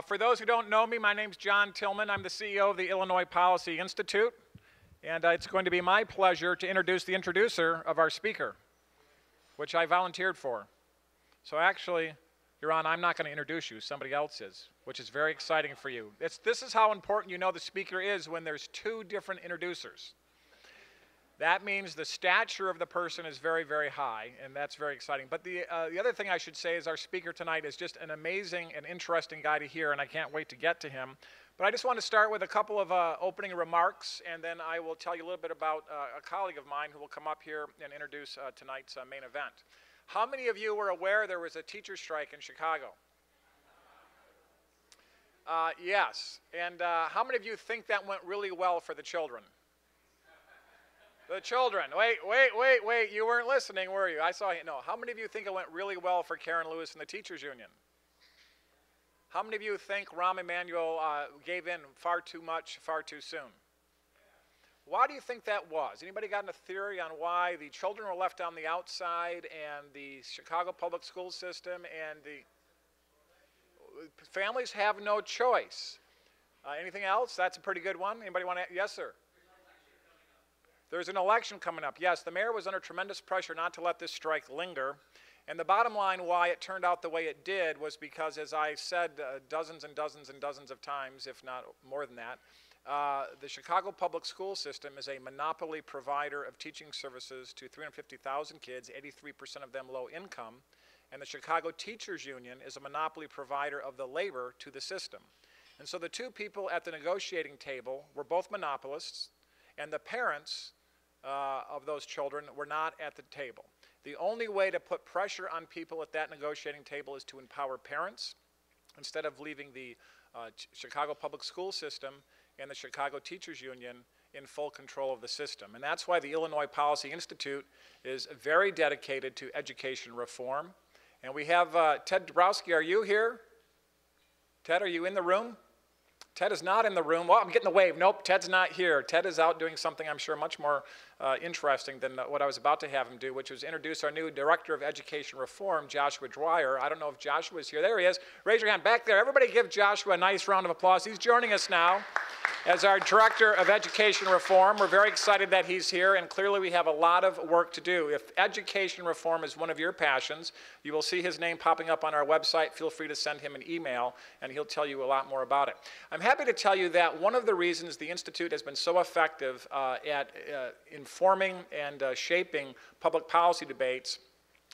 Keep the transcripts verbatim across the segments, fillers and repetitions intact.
Uh, for those who don't know me, my name's John Tillman. I'm the C E O of the Illinois Policy Institute, and uh, it's going to be my pleasure to introduce the introducer of our speaker, which I volunteered for. So actually, Yaron, I'm not going to introduce you, somebody else is, which is very exciting for you. It's, this is how important you know the speaker is when there's two different introducers. That means the stature of the person is very, very high, and that's very exciting. But the, uh, the other thing I should say is our speaker tonight is just an amazing and interesting guy to hear, and I can't wait to get to him. But I just want to start with a couple of uh, opening remarks, and then I will tell you a little bit about uh, a colleague of mine who will come up here and introduce uh, tonight's uh, main event. How many of you were aware there was a teacher strike in Chicago? Uh, yes. And uh, how many of you think that went really well for the children? The children. Wait, wait, wait, wait. You weren't listening, were you? I saw you. No. How many of you think it went really well for Karen Lewis and the Teachers Union? How many of you think Rahm Emanuel uh, gave in far too much, far too soon? Why do you think that was? Anybody got a theory on why the children were left on the outside and the Chicago Public School System and the families have no choice? Uh, anything else? That's a pretty good one. Anybody want to? Yes, sir. There's an election coming up. Yes, the mayor was under tremendous pressure not to let this strike linger. And the bottom line why it turned out the way it did was because, as I said uh, dozens and dozens and dozens of times, if not more than that, Uh, the Chicago Public School System is a monopoly provider of teaching services to three hundred fifty thousand kids, eighty-three percent of them low income, and the Chicago Teachers Union is a monopoly provider of the labor to the system. And so the two people at the negotiating table were both monopolists, and the parents uh, of those children were not at the table. The only way to put pressure on people at that negotiating table is to empower parents instead of leaving the uh, Ch- Chicago Public School System and the Chicago Teachers Union in full control of the system. And that's why the Illinois Policy Institute is very dedicated to education reform. And we have uh, Ted Dabrowski. Are you here? Ted, are you in the room? Ted is not in the room. Oh, I'm getting the wave. Nope, Ted's not here. Ted is out doing something I'm sure much more uh, interesting than what I was about to have him do, which was introduce our new Director of Education Reform, Joshua Dwyer. I don't know if Joshua is here. There he is. Raise your hand back there. Everybody give Joshua a nice round of applause. He's joining us now as our Director of Education Reform. We're very excited that he's here, and clearly we have a lot of work to do. If education reform is one of your passions, you will see his name popping up on our website. Feel free to send him an email, and he'll tell you a lot more about it. I'm happy to tell you that one of the reasons the Institute has been so effective uh, at uh, informing and uh, shaping public policy debates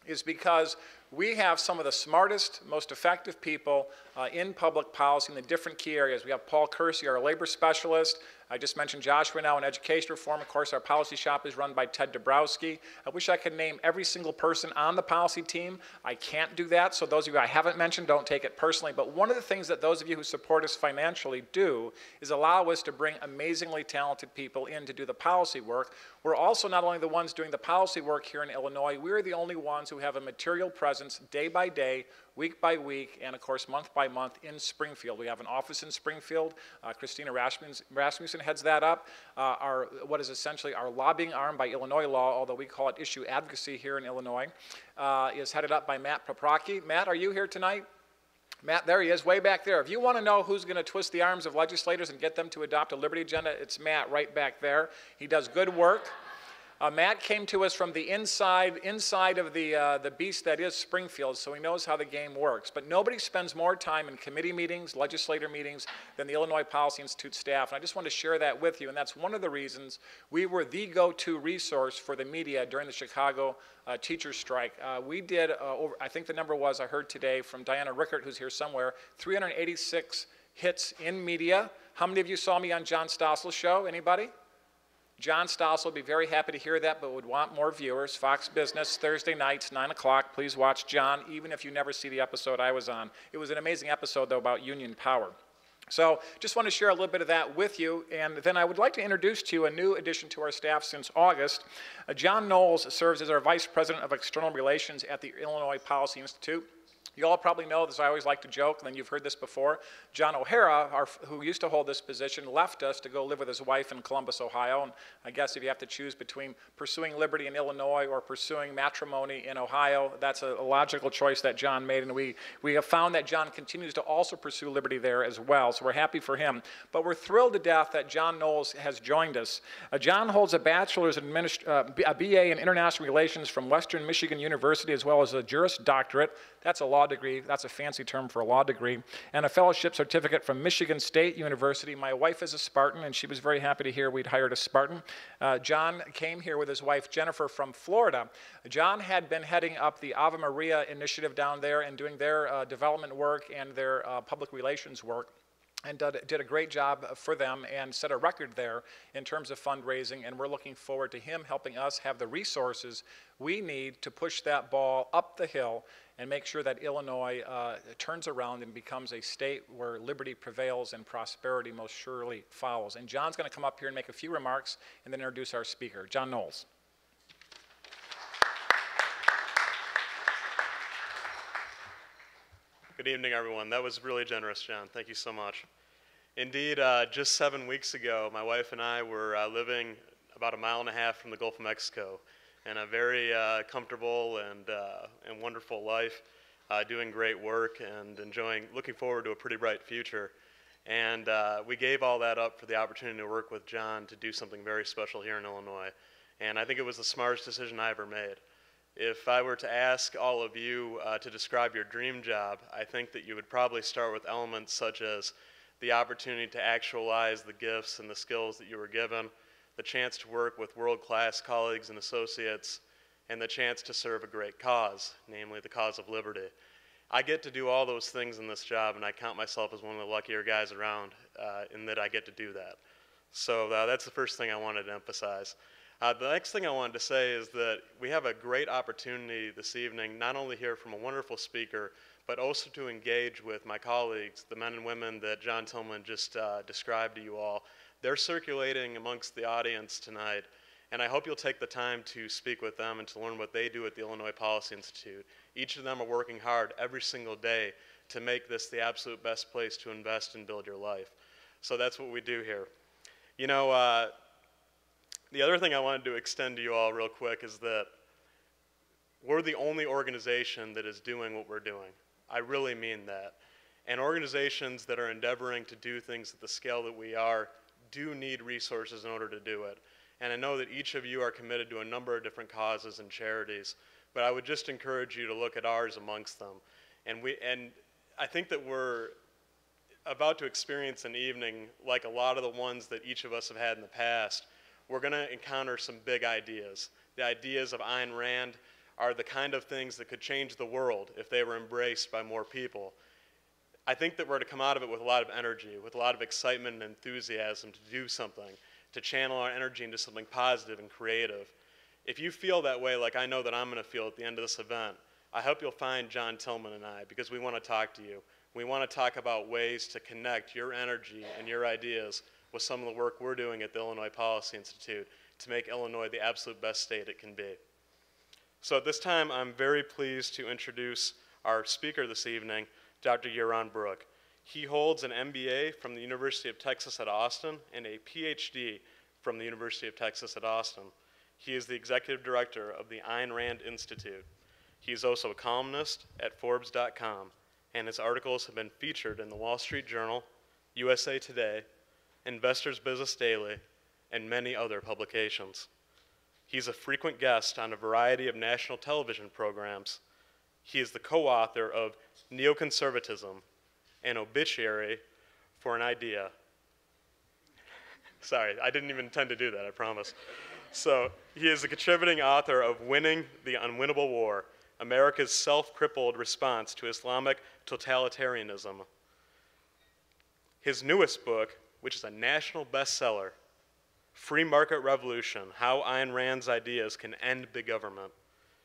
is because we have some of the smartest, most effective people uh, in public policy in the different key areas. We have Paul Kersey, our labor specialist. I just mentioned Joshua now in education reform. Of course, our policy shop is run by Ted Dabrowski. I wish I could name every single person on the policy team. I can't do that, so those of you I haven't mentioned, don't take it personally. But one of the things that those of you who support us financially do is allow us to bring amazingly talented people in to do the policy work. We're also not only the ones doing the policy work here in Illinois, we're the only ones who have a material presence day by day, week by week, and of course month by month in Springfield. We have an office in Springfield. Uh, Christina Rasmussen heads that up. Uh, our, what is essentially our lobbying arm by Illinois law, although we call it issue advocacy here in Illinois, uh, is headed up by Matt Paprocki. Matt, are you here tonight? Matt, there he is, way back there. If you want to know who's going to twist the arms of legislators and get them to adopt a liberty agenda, it's Matt right back there. He does good work. Uh, Matt came to us from the inside, inside of the, uh, the beast that is Springfield, so he knows how the game works. But nobody spends more time in committee meetings, legislator meetings, than the Illinois Policy Institute staff. And I just want to share that with you, and that's one of the reasons we were the go-to resource for the media during the Chicago uh, teachers strike. Uh, we did, uh, over, I think the number was, I heard today from Diana Rickert, who's here somewhere, three hundred eighty-six hits in media. How many of you saw me on John Stossel's show? Anybody? John Stossel would be very happy to hear that, but would want more viewers. Fox Business, Thursday nights, nine o'clock. Please watch John, even if you never see the episode I was on. It was an amazing episode, though, about union power. So just want to share a little bit of that with you, and then I would like to introduce to you a new addition to our staff since August. Uh, John Knowles serves as our Vice President of External Relations at the Illinois Policy Institute. You all probably know this. I always like to joke, and then you've heard this before. John O'Hara, our, who used to hold this position, left us to go live with his wife in Columbus, Ohio. And I guess if you have to choose between pursuing liberty in Illinois or pursuing matrimony in Ohio, that's a, a logical choice that John made. And we, we have found that John continues to also pursue liberty there as well. So we're happy for him. But we're thrilled to death that John Knowles has joined us. Uh, John holds a bachelor's in administ- uh, a B A in international relations from Western Michigan University, as well as a Juris Doctorate. That's a law degree. That's a fancy term for a law degree. And a fellowship certificate from Michigan State University. My wife is a Spartan, and she was very happy to hear we'd hired a Spartan. Uh, John came here with his wife, Jennifer, from Florida. John had been heading up the Ave Maria initiative down there and doing their uh, development work and their uh, public relations work, and did a great job for them and set a record there in terms of fundraising, and we're looking forward to him helping us have the resources we need to push that ball up the hill and make sure that Illinois uh, turns around and becomes a state where liberty prevails and prosperity most surely follows. And John's going to come up here and make a few remarks and then introduce our speaker, John Knowles. Good evening, everyone. That was really generous, John. Thank you so much. Indeed, uh, just seven weeks ago, my wife and I were uh, living about a mile and a half from the Gulf of Mexico in a very uh, comfortable and, uh, and wonderful life, uh, doing great work and enjoying, looking forward to a pretty bright future. And uh, we gave all that up for the opportunity to work with John to do something very special here in Illinois. And I think it was the smartest decision I ever made. If I were to ask all of you uh, to describe your dream job, I think that you would probably start with elements such as the opportunity to actualize the gifts and the skills that you were given, the chance to work with world-class colleagues and associates, and the chance to serve a great cause, namely the cause of liberty. I get to do all those things in this job, and I count myself as one of the luckier guys around uh, in that I get to do that. So uh, that's the first thing I wanted to emphasize. Uh, the next thing I wanted to say is that we have a great opportunity this evening, not only hear from a wonderful speaker, but also to engage with my colleagues, the men and women that John Tillman just uh, described to you all. They're circulating amongst the audience tonight, and I hope you'll take the time to speak with them and to learn what they do at the Illinois Policy Institute. Each of them are working hard every single day to make this the absolute best place to invest and build your life. So that's what we do here. You know, uh, the other thing I wanted to extend to you all real quick is that we're the only organization that is doing what we're doing. I really mean that. And organizations that are endeavoring to do things at the scale that we are do need resources in order to do it. And I know that each of you are committed to a number of different causes and charities, but I would just encourage you to look at ours amongst them. And we, and I think that we're about to experience an evening like a lot of the ones that each of us have had in the past. We're going to encounter some big ideas. The ideas of Ayn Rand are the kind of things that could change the world if they were embraced by more people. I think that we're to come out of it with a lot of energy, with a lot of excitement and enthusiasm to do something, to channel our energy into something positive and creative. If you feel that way, like I know that I'm going to feel at the end of this event, I hope you'll find John Tillman and I, because we want to talk to you. We want to talk about ways to connect your energy and your ideas with some of the work we're doing at the Illinois Policy Institute to make Illinois the absolute best state it can be. So at this time, I'm very pleased to introduce our speaker this evening, Doctor Yaron Brook. He holds an M B A from the University of Texas at Austin and a P H D from the University of Texas at Austin. He is the executive director of the Ayn Rand Institute. He is also a columnist at Forbes dot com, and his articles have been featured in the Wall Street Journal, U S A Today, Investor's Business Daily, and many other publications. He's a frequent guest on a variety of national television programs. He is the co-author of Neoconservatism, an Obituary for an Idea. Sorry, I didn't even intend to do that, I promise. So he is a contributing author of Winning the Unwinnable War, America's Self-Crippled Response to Islamic Totalitarianism. His newest book, which is a national bestseller, Free Market Revolution, How Ayn Rand's Ideas Can End Big Government,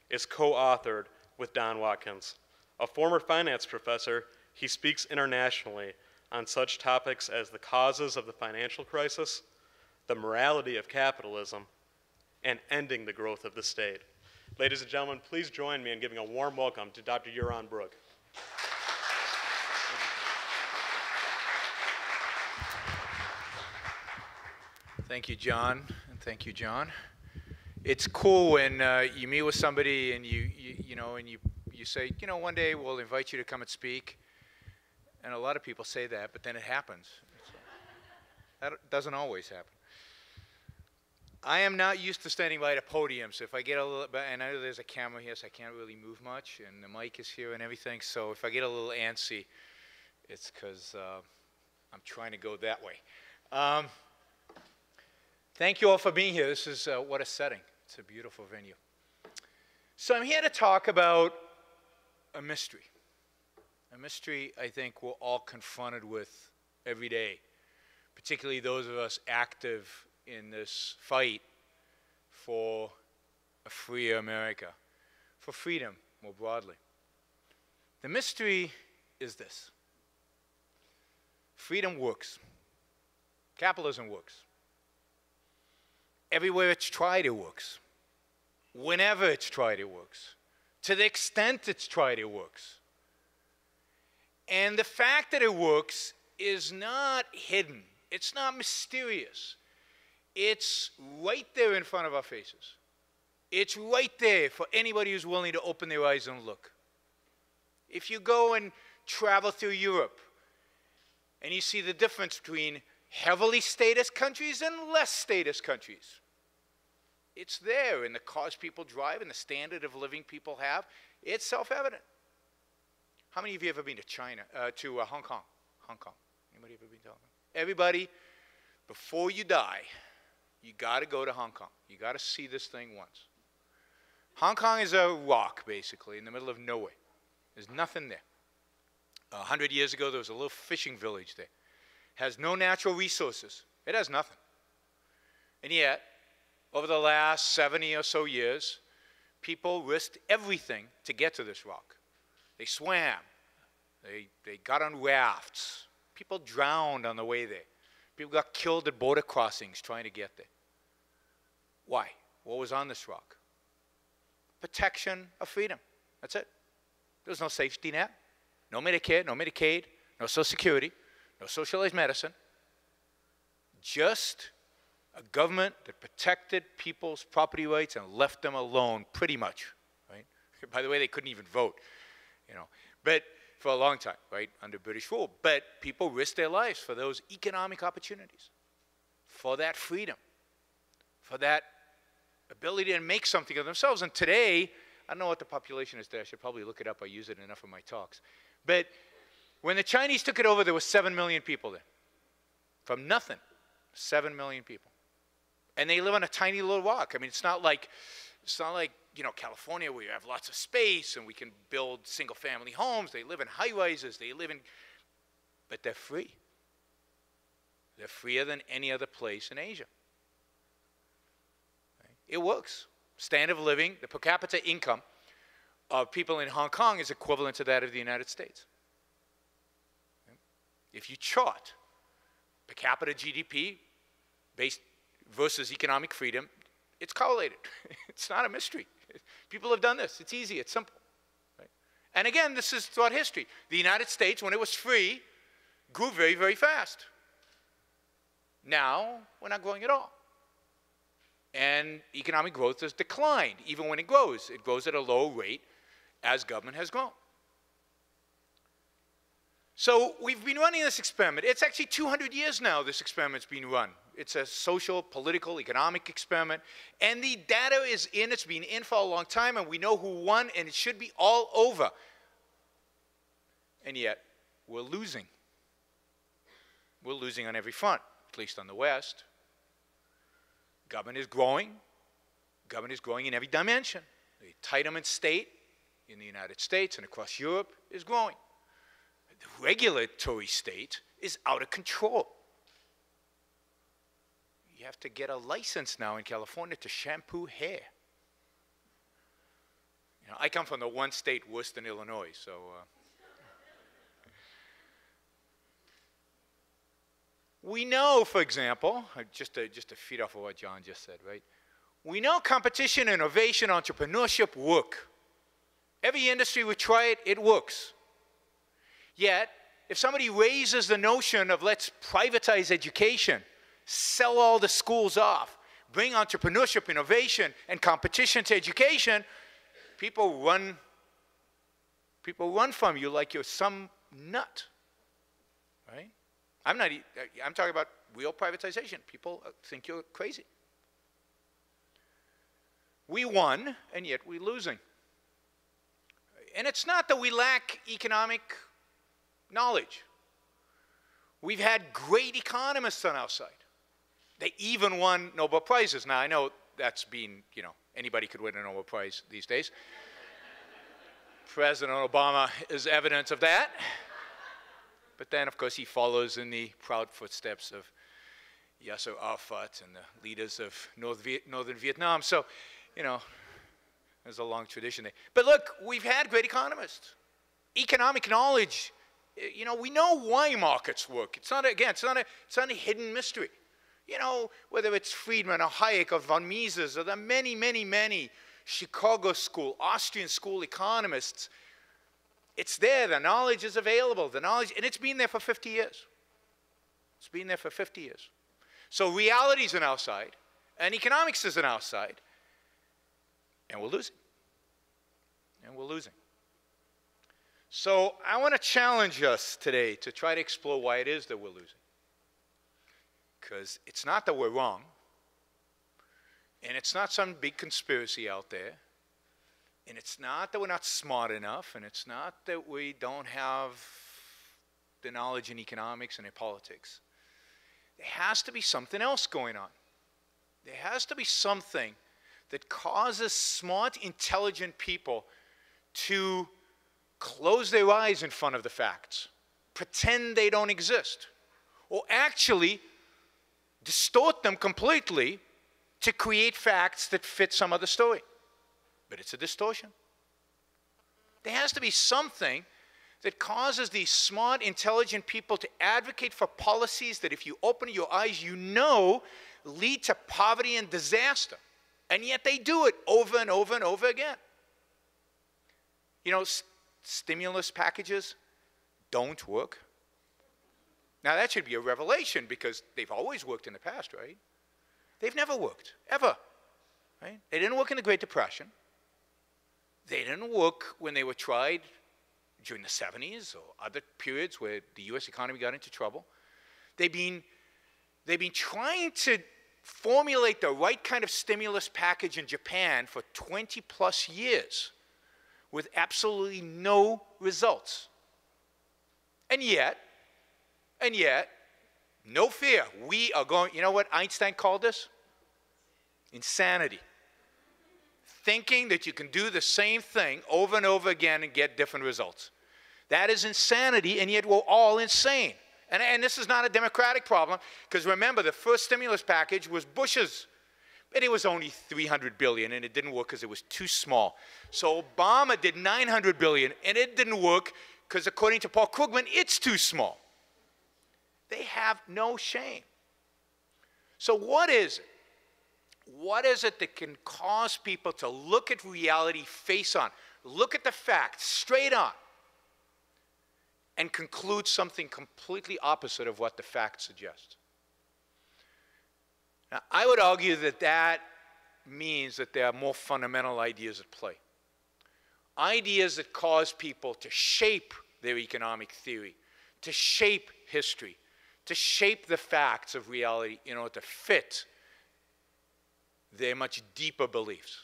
is co-authored with Don Watkins. A former finance professor, he speaks internationally on such topics as the causes of the financial crisis, the morality of capitalism, and ending the growth of the state. Ladies and gentlemen, please join me in giving a warm welcome to Doctor Yaron Brook. Thank you, John, and thank you, John. It's cool when uh, you meet with somebody and you, you, you know, and you, you say, you know, one day we'll invite you to come and speak. And a lot of people say that, but then it happens. That doesn't always happen. I am not used to standing by the podium, so if I get a little, and I know there's a camera here, so I can't really move much, and the mic is here and everything, so if I get a little antsy, it's because uh, I'm trying to go that way. Um, thank you all for being here. This is, uh, what a setting. It's a beautiful venue. So I'm here to talk about a mystery. A mystery I think we're all confronted with every day, particularly those of us active in this fight for a freer America, for freedom more broadly. The mystery is this. Freedom works. Capitalism works. Everywhere it's tried, it works. Whenever it's tried, it works. To the extent it's tried, it works. And the fact that it works is not hidden. It's not mysterious. It's right there in front of our faces. It's right there for anybody who's willing to open their eyes and look. If you go and travel through Europe and you see the difference between heavily status countries and less status countries, it's there in the cars people drive and the standard of living people have. It's self-evident. How many of you have ever been to China, uh, to uh, Hong Kong? Hong Kong. Anybody ever been to Hong Kong? Everybody, before you die, you got to go to Hong Kong. You got to see this thing once. Hong Kong is a rock, basically, in the middle of nowhere. There's nothing there. A hundred years ago, there was a little fishing village there. Has no natural resources. It has nothing. And yet, over the last seventy or so years, people risked everything to get to this rock. They swam. They, they got on rafts. People drowned on the way there. People got killed at border crossings trying to get there. Why? What was on this rock? Protection of freedom. That's it. There was no safety net, no Medicare, no Medicaid, no Social Security, no socialized medicine. Just a government that protected people's property rights and left them alone pretty much, right? By the way, they couldn't even vote, you know. But for a long time, right, under British rule. But people risked their lives for those economic opportunities, for that freedom, for that ability to make something of themselves. And today, I don't know what the population is there. I should probably look it up. I use it in enough of my talks. But when the Chinese took it over, there were seven million people there. From nothing, seven million people. And they live on a tiny little rock. I mean, it's not like, it's not like, you know, California, where you have lots of space and we can build single-family homes. They live in high-rises. They live in, but they're free. They're freer than any other place in Asia. Right? It works. Standard of living, the per capita income of people in Hong Kong is equivalent to that of the United States. Right? If you chart per capita G D P based versus economic freedom, it's correlated. It's not a mystery. People have done this. It's easy. It's simple. Right? And again, this is throughout history. The United States, when it was free, grew very, very fast. Now, we're not growing at all. And economic growth has declined. Even when it grows, it grows at a low rate as government has grown. So we've been running this experiment. It's actually two hundred years now this experiment's been run. It's a social, political, economic experiment. And the data is in. It's been in for a long time. And we know who won. And it should be all over. And yet, we're losing. We're losing on every front, at least on the West. Government is growing. Government is growing in every dimension. The entitlement state in the United States and across Europe is growing. The regulatory state is out of control. You have to get a license now in California to shampoo hair. You know, I come from the one state worse than Illinois, so. Uh. We know, for example, just to, just to feed off of what John just said, right? We know competition, innovation, entrepreneurship work. Every industry we try it, it works. Yet, if somebody raises the notion of let's privatize education, sell all the schools off, bring entrepreneurship, innovation, and competition to education, people run, people run from you like you're some nut, right? I'm not, I'm talking about real privatization. People think you're crazy. We won, and yet we're losing. And it's not that we lack economic knowledge. We've had great economists on our side. They even won Nobel Prizes. Now, I know that's been, you know, anybody could win a Nobel Prize these days. President Obama is evidence of that. But then, of course, he follows in the proud footsteps of Yasser Arafat and the leaders of North Viet Northern Vietnam. So, you know, there's a long tradition there. But look, we've had great economists. Economic knowledge, you know, we know why markets work. It's not, again, it's not a, it's not a hidden mystery. You know, whether it's Friedman or Hayek or von Mises or the many, many, many Chicago school, Austrian school economists, it's there. The knowledge is available. The knowledge, and it's been there for fifty years. It's been there for fifty years. So reality's on our side, and economics is on our side, and we're losing. And we're losing. So I want to challenge us today to try to explore why it is that we're losing. Because it's not that we're wrong, and it's not some big conspiracy out there, and it's not that we're not smart enough, and it's not that we don't have the knowledge in economics and in politics. There has to be something else going on. There has to be something that causes smart, intelligent people to close their eyes in front of the facts, pretend they don't exist, or actually distort them completely to create facts that fit some other story. But it's a distortion. There has to be something that causes these smart, intelligent people to advocate for policies that, if you open your eyes, you know lead to poverty and disaster. And yet they do it over and over and over again. You know, st- stimulus packages don't work. Now, that should be a revelation, because they've always worked in the past, right? They've never worked, ever, right? They didn't work in the Great Depression. They didn't work when they were tried during the seventies or other periods where the U S economy got into trouble. They've been, they've been trying to formulate the right kind of stimulus package in Japan for twenty plus years with absolutely no results. And yet, and yet, no fear. We are going, you know what Einstein called this? Insanity. Thinking that you can do the same thing over and over again and get different results. That is insanity, and yet we're all insane. And, and this is not a democratic problem, because remember, the first stimulus package was Bush's. But it was only three hundred billion dollars, and it didn't work because it was too small. So Obama did nine hundred billion dollars, and it didn't work because, according to Paul Krugman, it's too small. They have no shame. So what is it? What is it that can cause people to look at reality face on, look at the facts straight on, and conclude something completely opposite of what the facts suggest? Now, I would argue that that means that there are more fundamental ideas at play. Ideas that cause people to shape their economic theory, to shape history, to shape the facts of reality in order to fit their much deeper beliefs.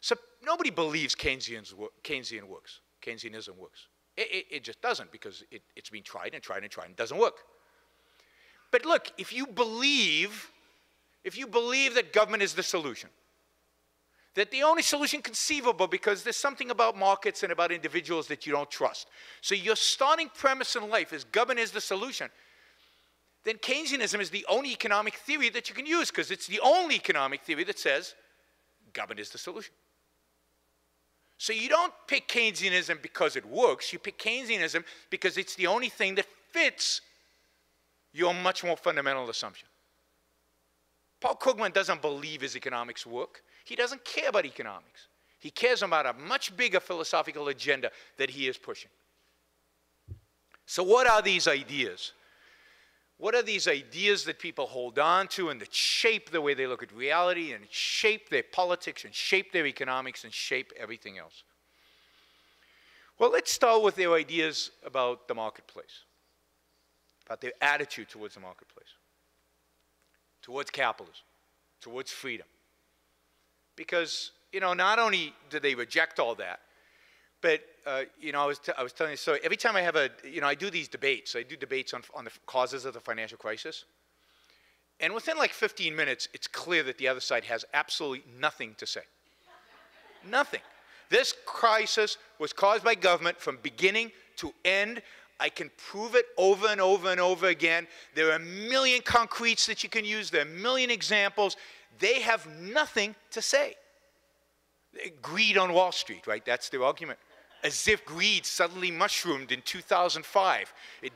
So nobody believes Keynesian's wo Keynesian works, Keynesianism works. It, it, it just doesn't, because it, it's been tried and tried and tried and doesn't work. But look, if you believe, if you believe that government is the solution, that the only solution conceivable, because there's something about markets and about individuals that you don't trust. So your starting premise in life is government is the solution. Then Keynesianism is the only economic theory that you can use, because it's the only economic theory that says government is the solution. So you don't pick Keynesianism because it works. You pick Keynesianism because it's the only thing that fits your much more fundamental assumption. Paul Krugman doesn't believe his economics work. He doesn't care about economics. He cares about a much bigger philosophical agenda that he is pushing. So what are these ideas What are these ideas that people hold on to and that shape the way they look at reality and shape their politics and shape their economics and shape everything else? Well, let's start with their ideas about the marketplace, about their attitude towards the marketplace, towards capitalism, towards freedom. Because, you know, not only did they reject all that, but, uh, you know, I was, t I was telling you, so every time I have a, you know, I do these debates. I do debates on, on the causes of the financial crisis. And within like fifteen minutes, it's clear that the other side has absolutely nothing to say. Nothing. This crisis was caused by government from beginning to end. I can prove it over and over and over again. There are a million concretes that you can use. There are a million examples. They have nothing to say. Greed on Wall Street, right? That's their argument. As if greed suddenly mushroomed in two thousand five. It,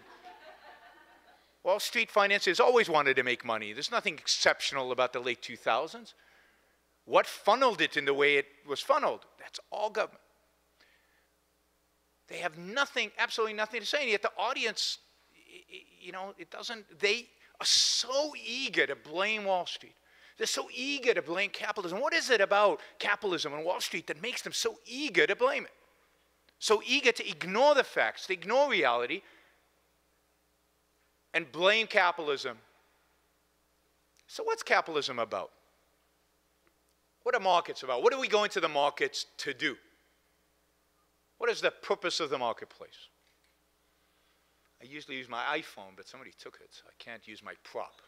Wall Street financiers always wanted to make money. There's nothing exceptional about the late two thousands. What funneled it in the way it was funneled? That's all government. They have nothing, absolutely nothing to say. And yet the audience, you know, it doesn't, they are so eager to blame Wall Street. They're so eager to blame capitalism. What is it about capitalism and Wall Street that makes them so eager to blame it? So eager to ignore the facts, to ignore reality, and blame capitalism. So what's capitalism about? What are markets about? What are we going to the markets to do? What is the purpose of the marketplace? I usually use my iPhone, but somebody took it, so I can't use my prop,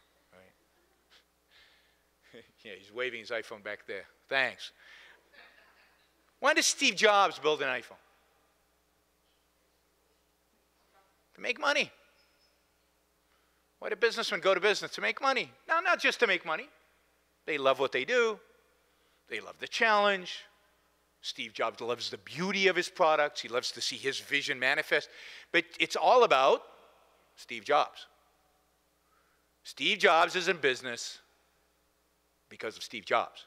right? Yeah, he's waving his iPhone back there. Thanks. Why did Steve Jobs build an iPhone? To make money. Why do businessmen go to business? To make money. No, not just to make money. They love what they do. They love the challenge. Steve Jobs loves the beauty of his products. He loves to see his vision manifest. But it's all about Steve Jobs. Steve Jobs is in business because of Steve Jobs,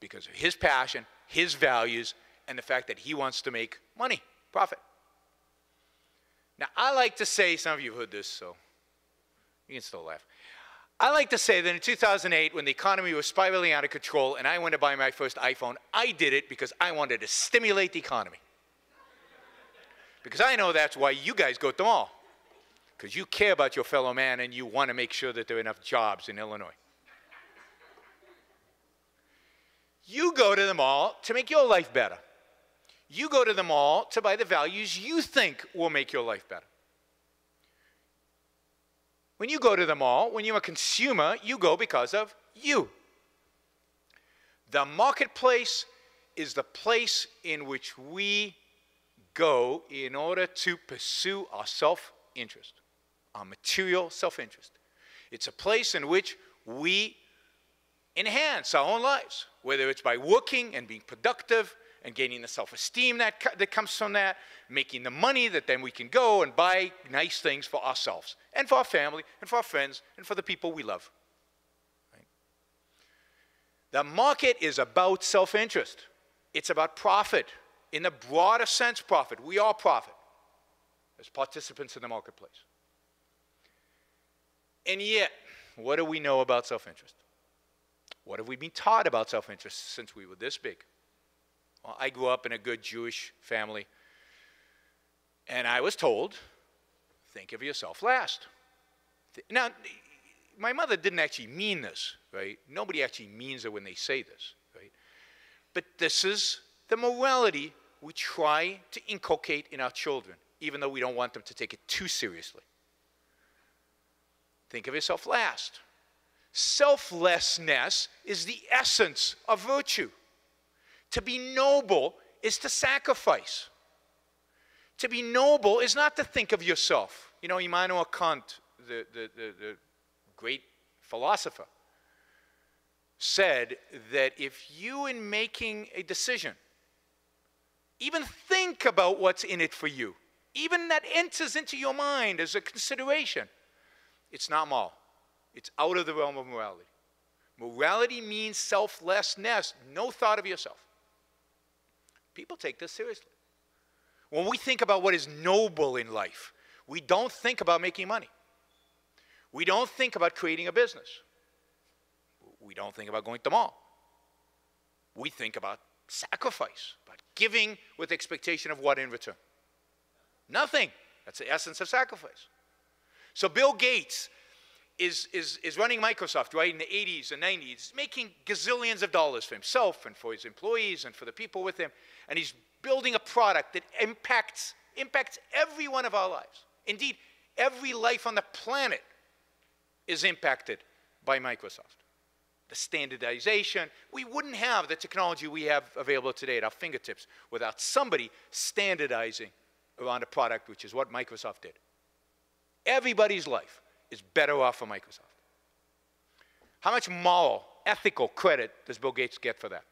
because of his passion, his values, and the fact that he wants to make money, profit. Now, I like to say, some of you have heard this, so you can still laugh. I like to say that in two thousand eight, when the economy was spiraling out of control and I went to buy my first iPhone, I did it because I wanted to stimulate the economy. Because I know that's why you guys go to the mall, because you care about your fellow man and you want to make sure that there are enough jobs in Illinois. You go to the mall to make your life better. You go to the mall to buy the values you think will make your life better. When you go to the mall, when you're a consumer, you go because of you. The marketplace is the place in which we go in order to pursue our self-interest, our material self-interest. It's a place in which we enhance our own lives, whether it's by working and being productive and gaining the self-esteem that, that comes from that, making the money that then we can go and buy nice things for ourselves and for our family and for our friends and for the people we love. Right? The market is about self-interest. It's about profit. In the broader sense, profit. We all profit as participants in the marketplace. And yet, what do we know about self-interest? What have we been taught about self-interest since we were this big? Well, I grew up in a good Jewish family, and I was told, think of yourself last. Now, my mother didn't actually mean this, right? Nobody actually means it when they say this, right? But this is the morality we try to inculcate in our children, even though we don't want them to take it too seriously. Think of yourself last. Selflessness is the essence of virtue. To be noble is to sacrifice. To be noble is not to think of yourself. You know, Immanuel Kant, the, the, the, the great philosopher, said that if you, in making a decision, even think about what's in it for you, even that enters into your mind as a consideration, it's not moral. It's out of the realm of morality. Morality means selflessness, no thought of yourself. People take this seriously. When we think about what is noble in life, we don't think about making money. We don't think about creating a business. We don't think about going to the mall. We think about sacrifice, about giving with expectation of what in return? Nothing. That's the essence of sacrifice. So Bill Gates is, is, is running Microsoft, right, in the eighties and nineties, making gazillions of dollars for himself and for his employees and for the people with him. And he's building a product that impacts, impacts every one of our lives. Indeed, every life on the planet is impacted by Microsoft. The standardization, we wouldn't have the technology we have available today at our fingertips without somebody standardizing around a product, which is what Microsoft did. Everybody's life is better off for Microsoft. How much moral, ethical credit does Bill Gates get for that?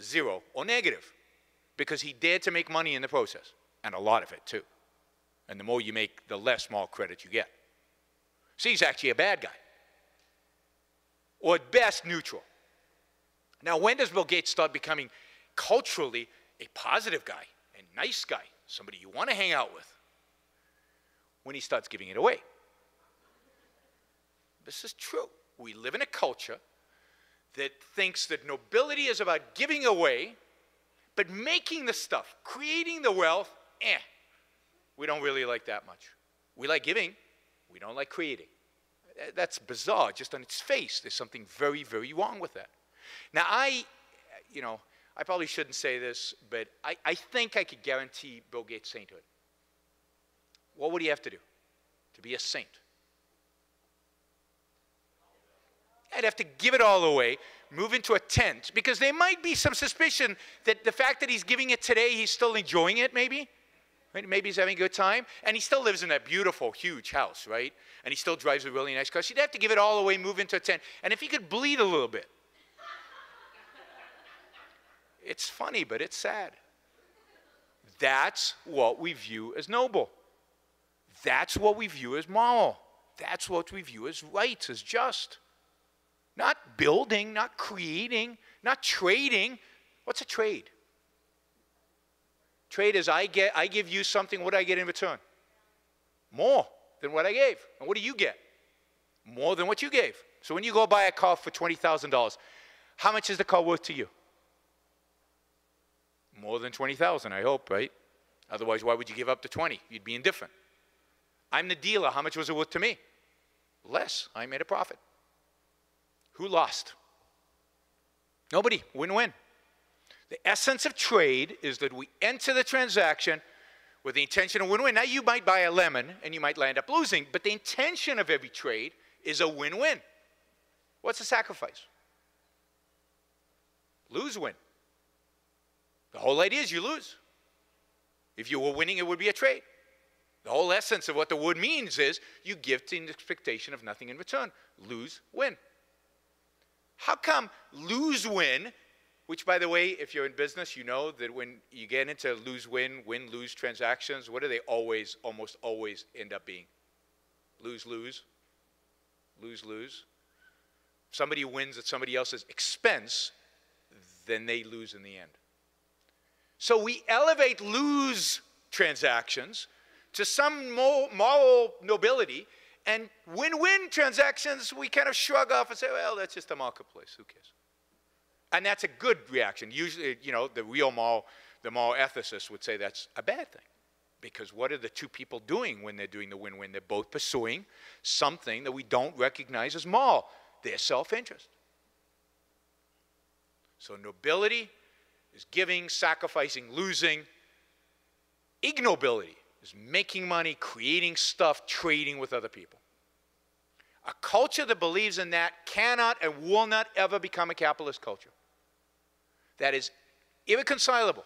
Zero or negative, because he dared to make money in the process, and a lot of it too. And the more you make, the less moral credit you get. So he's actually a bad guy, or at best neutral. Now, when does Bill Gates start becoming culturally a positive guy, a nice guy, somebody you want to hang out with? When he starts giving it away. This is true. We live in a culture that thinks that nobility is about giving away, but making the stuff, creating the wealth, eh, we don't really like that much. We like giving, we don't like creating. That's bizarre, just on its face. There's something very, very wrong with that. Now, I, you know, I probably shouldn't say this, but I, I think I could guarantee Bill Gates' sainthood. What would he have to do to be a saint? I'd have to give it all away, move into a tent, because there might be some suspicion that the fact that he's giving it today, he's still enjoying it, maybe. Right? Maybe he's having a good time. And he still lives in that beautiful, huge house, right? And he still drives a really nice car. So he'd have to give it all away, move into a tent. And if he could bleed a little bit. It's funny, but it's sad. That's what we view as noble. That's what we view as moral. That's what we view as right, as just. Not building, not creating, not trading. What's a trade? Trade is I, get, I give you something, what do I get in return? More than what I gave. And what do you get? More than what you gave. So when you go buy a car for twenty thousand dollars, how much is the car worth to you? More than twenty thousand dollars, I hope, right? Otherwise, why would you give up the twenty thousand dollars? You'd be indifferent. I'm the dealer. How much was it worth to me? Less. I made a profit. Who lost? Nobody. Win-win. The essence of trade is that we enter the transaction with the intention of win-win. Now, you might buy a lemon, and you might land up losing, but the intention of every trade is a win-win. What's the sacrifice? Lose-win. The whole idea is you lose. If you were winning, it would be a trade. The whole essence of what the word means is you give to an expectation of nothing in return. Lose, win. How come lose, win, which, by the way, if you're in business, you know that when you get into lose, win, win, lose transactions, what do they always, almost always end up being? Lose, lose. Lose, lose. Somebody wins at somebody else's expense, then they lose in the end. So we elevate lose transactions to some moral nobility, and win-win transactions we kind of shrug off and say, well, that's just the marketplace, who cares? And that's a good reaction. Usually, you know, the real moral, the moral ethicist would say that's a bad thing, because what are the two people doing when they're doing the win-win? They're both pursuing something that we don't recognize as moral, their self-interest. So nobility is giving, sacrificing, losing. Ignobility is making money, creating stuff, trading with other people. A culture that believes in that cannot and will not ever become a capitalist culture. That is irreconcilable.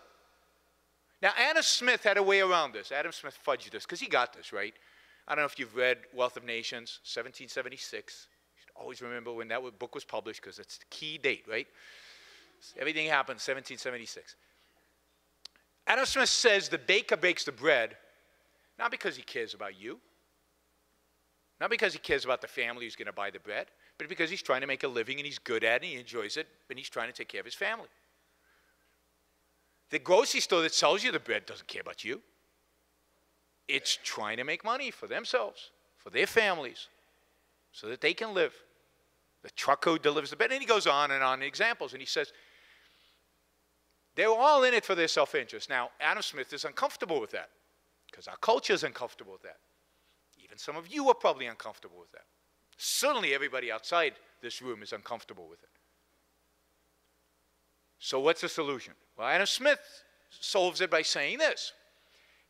Now, Adam Smith had a way around this. Adam Smith fudged this, because he got this, right? I don't know if you've read Wealth of Nations, seventeen seventy-six. You should always remember when that book was published, because it's the key date, right? Everything happened seventeen seventy-six. Adam Smith says the baker bakes the bread, not because he cares about you, not because he cares about the family who's going to buy the bread, but because he's trying to make a living and he's good at it and he enjoys it and he's trying to take care of his family. The grocery store that sells you the bread doesn't care about you. It's trying to make money for themselves, for their families so that they can live. The trucker who delivers the bed. And he goes on and on in examples. And he says, they were all in it for their self-interest. Now, Adam Smith is uncomfortable with that because our culture is uncomfortable with that. Even some of you are probably uncomfortable with that. Certainly everybody outside this room is uncomfortable with it. So what's the solution? Well, Adam Smith solves it by saying this.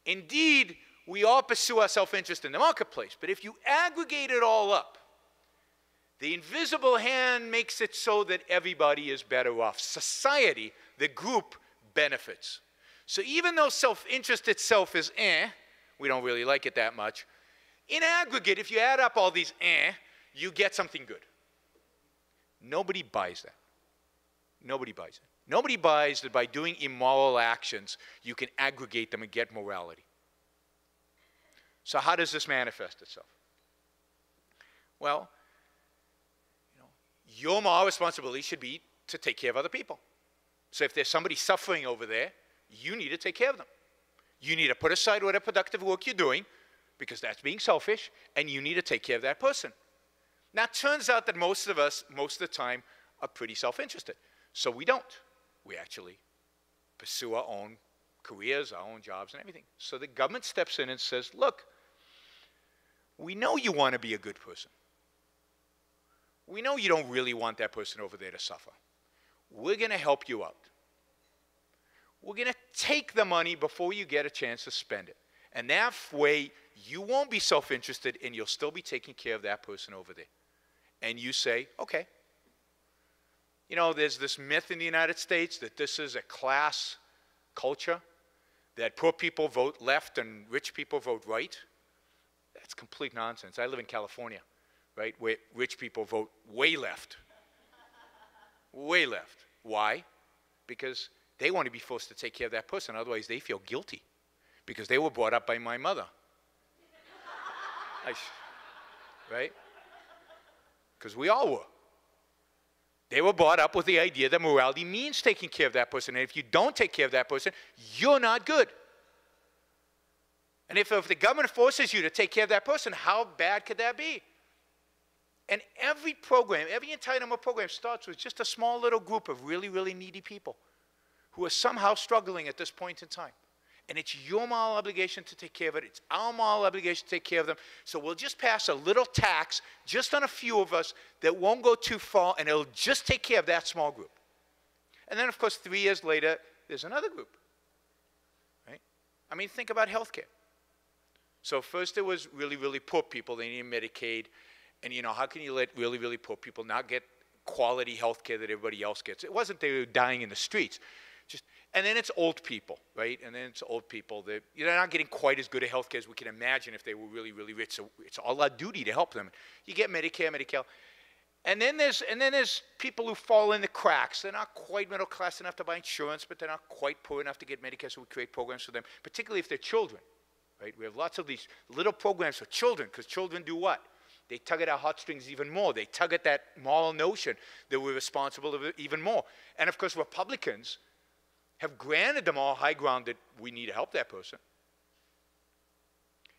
Indeed, we all pursue our self-interest in the marketplace, but if you aggregate it all up, the invisible hand makes it so that everybody is better off. Society, the group, benefits. So even though self-interest itself is eh, we don't really like it that much, in aggregate, if you add up all these eh, you get something good. Nobody buys that. Nobody buys it. Nobody buys that by doing immoral actions, you can aggregate them and get morality. So how does this manifest itself? Well, you know, your moral responsibility should be to take care of other people. So if there's somebody suffering over there, you need to take care of them. You need to put aside whatever productive work you're doing, because that's being selfish, and you need to take care of that person. Now, it turns out that most of us, most of the time, are pretty self-interested. So we don't. We actually pursue our own careers, our own jobs, and everything. So the government steps in and says, look, we know you want to be a good person. We know you don't really want that person over there to suffer. We're going to help you out. We're going to take the money before you get a chance to spend it. And that way, you won't be self-interested, and you'll still be taking care of that person over there. And you say, okay. You know, there's this myth in the United States that this is a class culture, that poor people vote left and rich people vote right. That's complete nonsense. I live in California, right, where rich people vote way left. Way left. Why? Because they want to be forced to take care of that person. Otherwise, they feel guilty because they were brought up by my mother. I right? Because we all were. They were brought up with the idea that morality means taking care of that person. And if you don't take care of that person, you're not good. And if, if the government forces you to take care of that person, how bad could that be? And every program, every entitlement program starts with just a small little group of really, really needy people who are somehow struggling at this point in time. And it's your moral obligation to take care of it. It's our moral obligation to take care of them. So we'll just pass a little tax just on a few of us that won't go too far, and it'll just take care of that small group. And then, of course, three years later, there's another group. Right? I mean, think about healthcare. So first there was really, really poor people. They needed Medicaid. And, you know, how can you let really, really poor people not get quality healthcare that everybody else gets? It wasn't they were dying in the streets. Just, and then it's old people, right? And then it's old people. They're, they're not getting quite as good a health care as we can imagine if they were really, really rich. So it's all our duty to help them. You get Medicare, Medi-Cal. And then there's, and then there's people who fall in the cracks. They're not quite middle class enough to buy insurance, but they're not quite poor enough to get Medicare, so we create programs for them, particularly if they're children, right? We have lots of these little programs for children, because children do what? They tug at our heartstrings even more. They tug at that moral notion that we're responsible even more. And, of course, Republicans have granted them all high ground that we need to help that person.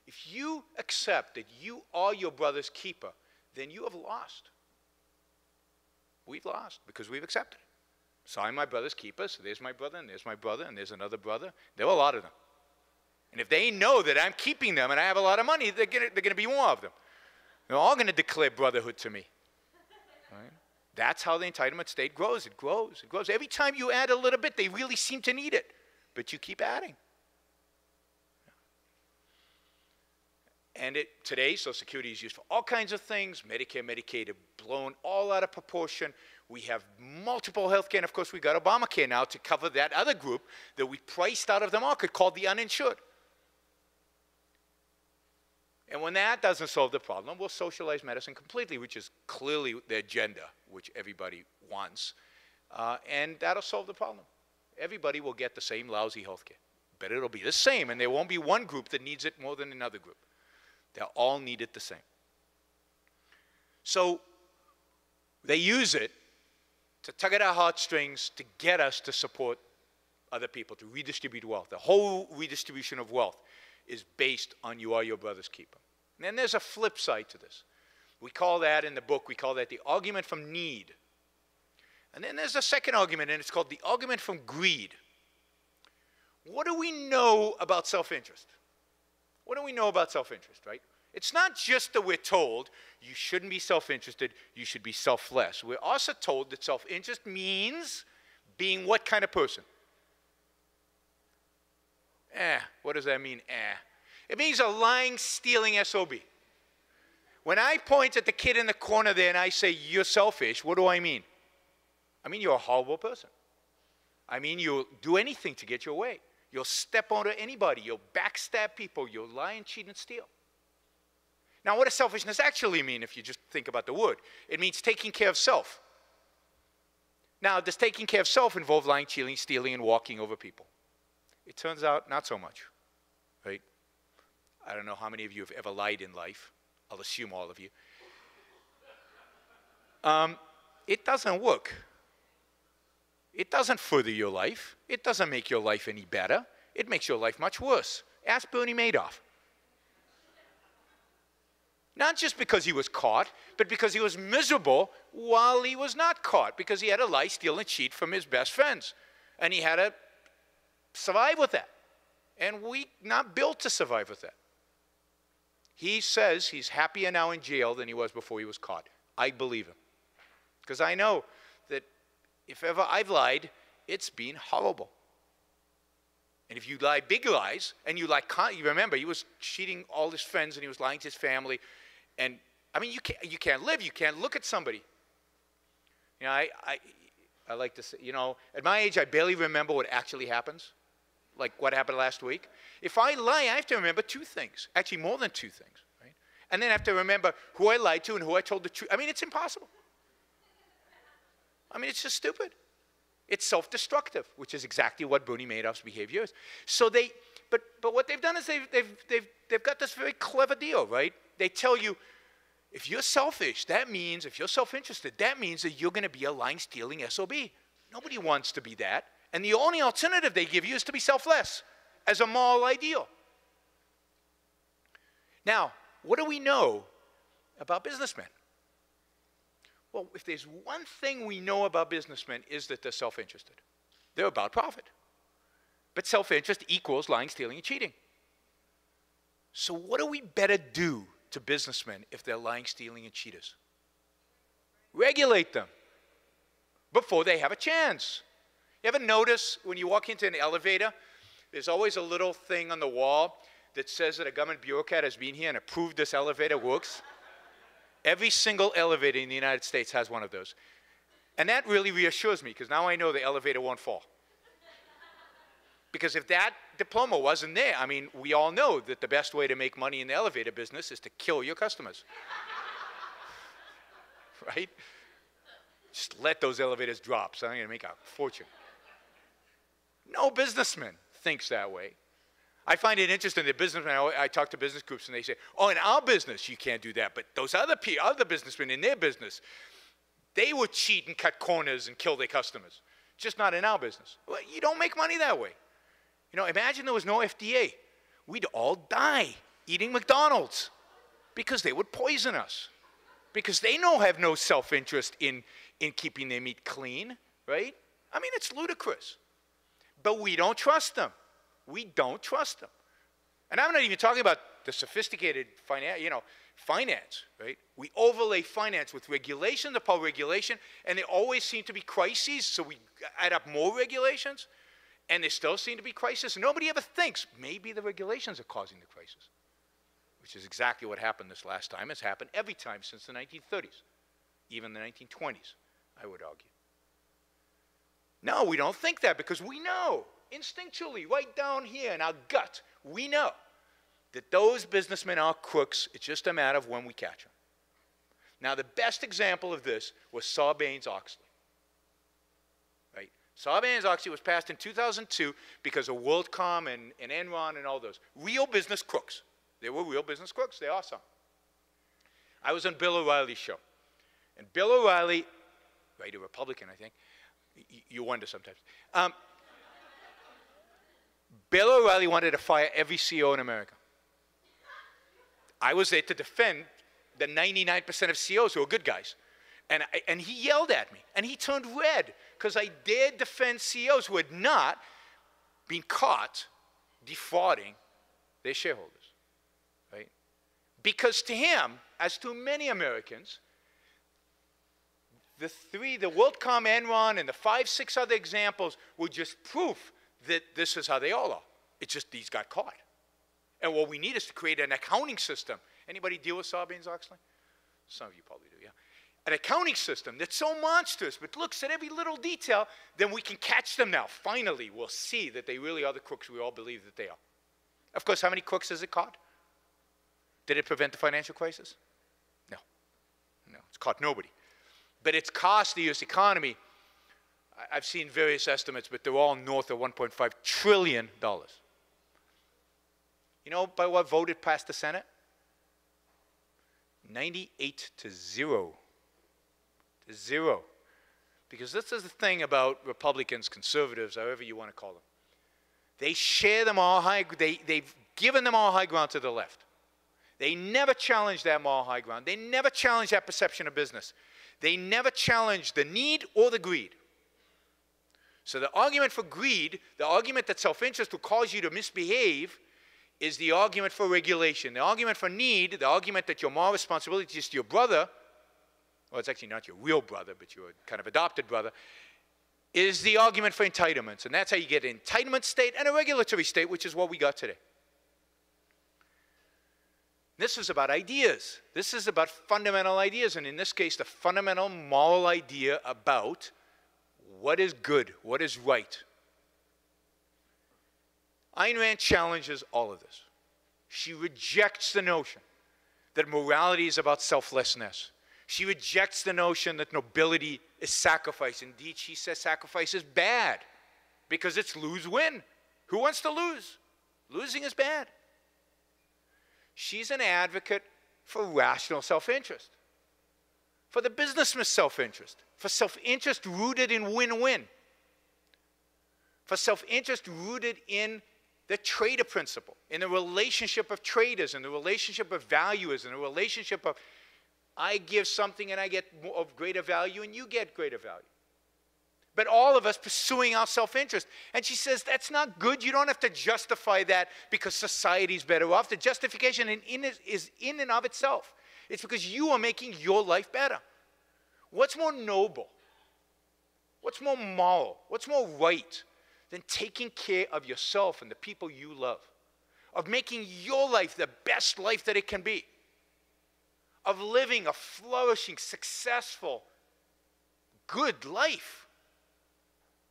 If you accept that you are your brother's keeper, then you have lost. We've lost because we've accepted it. So I'm my brother's keeper, so there's my brother, and there's my brother, and there's another brother. There were a lot of them. And if they know that I'm keeping them and I have a lot of money, they're gonna, they're gonna be more of them. They're all gonna declare brotherhood to me. Right? That's how the entitlement state grows. It grows. It grows. Every time you add a little bit, they really seem to need it. But you keep adding. And it, today, Social Security is used for all kinds of things. Medicare, Medicaid are blown all out of proportion. We have multiple health care. And, of course, we've got Obamacare now to cover that other group that we priced out of the market called the uninsured. And when that doesn't solve the problem, we'll socialize medicine completely, which is clearly the agenda, which everybody wants. Uh, and that'll solve the problem. Everybody will get the same lousy health care. But it'll be the same, and there won't be one group that needs it more than another group. They'll all need it the same. So they use it to tug at our heartstrings to get us to support other people, to redistribute wealth. The whole redistribution of wealth is based on you are your brother's keeper. And then there's a flip side to this. We call that in the book, we call that the argument from need. And then there's a second argument, and it's called the argument from greed. What do we know about self-interest? What do we know about self-interest, right? It's not just that we're told you shouldn't be self-interested, you should be selfless. We're also told that self-interest means being what kind of person? Eh, what does that mean, eh? It means a lying, stealing S O B. When I point at the kid in the corner there and I say, you're selfish, what do I mean? I mean, you're a horrible person. I mean, you'll do anything to get your way. You'll step onto anybody. You'll backstab people. You'll lie and cheat and steal. Now, what does selfishness actually mean if you just think about the word? It means taking care of self. Now, does taking care of self involve lying, cheating, stealing, and walking over people? It turns out not so much, right? I don't know how many of you have ever lied in life. I'll assume all of you. Um, it doesn't work. It doesn't further your life. It doesn't make your life any better. It makes your life much worse. Ask Bernie Madoff. Not just because he was caught, but because he was miserable while he was not caught, because he had to lie, steal, and cheat from his best friends. And he had to survive with that. And we're not built to survive with that. He says he's happier now in jail than he was before he was caught. I believe him. Because I know that if ever I've lied, it's been horrible. And if you lie big lies, and you lie, you remember, he was cheating all his friends, and he was lying to his family. And, I mean, you can't, you can't live. You can't look at somebody. You know, I, I, I like to say, you know, at my age, I barely remember what actually happens. Like what happened last week. If I lie, I have to remember two things. Actually, more than two things, right? And then I have to remember who I lied to and who I told the truth. I mean, it's impossible. I mean, it's just stupid. It's self-destructive, which is exactly what Bernie Madoff's behavior is. So they, but, but what they've done is they've, they've, they've, they've got this very clever deal, right? They tell you, if you're selfish, that means, if you're self-interested, that means that you're going to be a lying, stealing S O B. Nobody wants to be that. And the only alternative they give you is to be selfless as a moral ideal. Now, what do we know about businessmen? Well, if there's one thing we know about businessmen, is that they're self-interested. They're about profit. But self-interest equals lying, stealing, and cheating. So what do we better do to businessmen if they're lying, stealing, and cheaters? Regulate them before they have a chance. You ever notice when you walk into an elevator, there's always a little thing on the wall that says that a government bureaucrat has been here and approved this elevator works? Every single elevator in the United States has one of those. And that really reassures me, because now I know the elevator won't fall. Because if that diploma wasn't there, I mean, we all know that the best way to make money in the elevator business is to kill your customers. Right? Just let those elevators drop, so I'm going to make a fortune. No businessman thinks that way. I find it interesting that businessmen, I, I talk to business groups and they say, oh, in our business you can't do that, but those other, pe other businessmen in their business, they would cheat and cut corners and kill their customers. Just not in our business. Well, you don't make money that way. You know, imagine there was no F D A. We'd all die eating McDonald's because they would poison us, because they know have no self-interest in, in keeping their meat clean, right? I mean, it's ludicrous. But we don't trust them. We don't trust them. And I'm not even talking about the sophisticated finance, you know, finance, right? We overlay finance with regulation, the power regulation, and there always seem to be crises, so we add up more regulations, and there still seem to be crises. Nobody ever thinks maybe the regulations are causing the crisis, which is exactly what happened this last time. It's happened every time since the nineteen thirties, even the nineteen twenties, I would argue. No, we don't think that, because we know, instinctually, right down here in our gut, we know that those businessmen are crooks. It's just a matter of when we catch them. Now, the best example of this was Sarbanes-Oxley. Right? Sarbanes-Oxley was passed in two thousand two because of WorldCom and, and Enron and all those. Real business crooks. They were real business crooks. They are some. I was on Bill O'Reilly's show. And Bill O'Reilly, right, a Republican, I think. You wonder sometimes. Um, Bill O'Reilly wanted to fire every C E O in America. I was there to defend the ninety-nine percent of C E Os who are good guys. And, I, and he yelled at me, and he turned red, because I dared defend C E Os who had not been caught defrauding their shareholders, right? Because to him, as to many Americans, the three, the WorldCom, Enron, and the five, six other examples were just proof that this is how they all are. It's just these got caught. And what we need is to create an accounting system. Anybody deal with Sarbanes-Oxley? Some of you probably do, yeah. An accounting system that's so monstrous, but looks at every little detail, then we can catch them now. Finally, we'll see that they really are the crooks we all believe that they are. Of course, how many crooks has it caught? Did it prevent the financial crisis? No. No, it's caught nobody. But it's cost the U S economy, I've seen various estimates, but they're all north of one point five trillion dollars. You know by what vote it passed the Senate? ninety-eight to zero. To zero. Because this is the thing about Republicans, conservatives, however you want to call them. They share them all high, they, they've given them all high ground to the left. They never challenge that moral high ground. They never challenge that perception of business. They never challenge the need or the greed. So the argument for greed, the argument that self-interest will cause you to misbehave, is the argument for regulation. The argument for need, the argument that your moral responsibility is to your brother, well, it's actually not your real brother, but your kind of adopted brother, is the argument for entitlements. And that's how you get an entitlement state and a regulatory state, which is what we got today. This is about ideas. This is about fundamental ideas, and in this case, the fundamental moral idea about what is good, what is right. Ayn Rand challenges all of this. She rejects the notion that morality is about selflessness. She rejects the notion that nobility is sacrifice. Indeed, she says sacrifice is bad because it's lose-win. Who wants to lose? Losing is bad. She's an advocate for rational self-interest, for the businessman's self-interest, for self-interest rooted in win-win, for self-interest rooted in the trader principle, in the relationship of traders, in the relationship of valuers, in the relationship of I give something and I get more of greater value and you get greater value. But all of us pursuing our self-interest. And she says, that's not good. You don't have to justify that because society's better off. The justification in, in is, is in and of itself. It's because you are making your life better. What's more noble? What's more moral? What's more right than taking care of yourself and the people you love? Of making your life the best life that it can be? Of living a flourishing, successful, good life?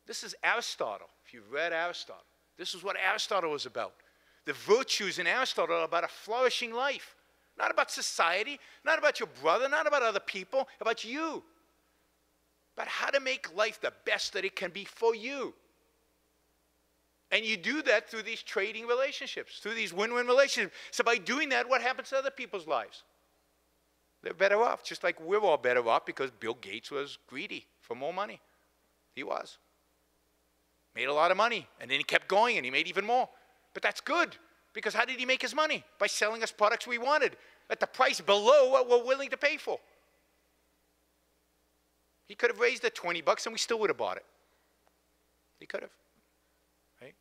This is Aristotle, if you've read Aristotle. This is what Aristotle was about. The virtues in Aristotle are about a flourishing life. Not about society, not about your brother, not about other people, about you. But how to make life the best that it can be for you. And you do that through these trading relationships, through these win-win relationships. So by doing that, what happens to other people's lives? They're better off, just like we're all better off because Bill Gates was greedy for more money. He was. Made a lot of money, and then he kept going, and he made even more. But that's good, because how did he make his money? By selling us products we wanted at the price below what we're willing to pay for. He could have raised it twenty bucks, and we still would have bought it. He could have, right?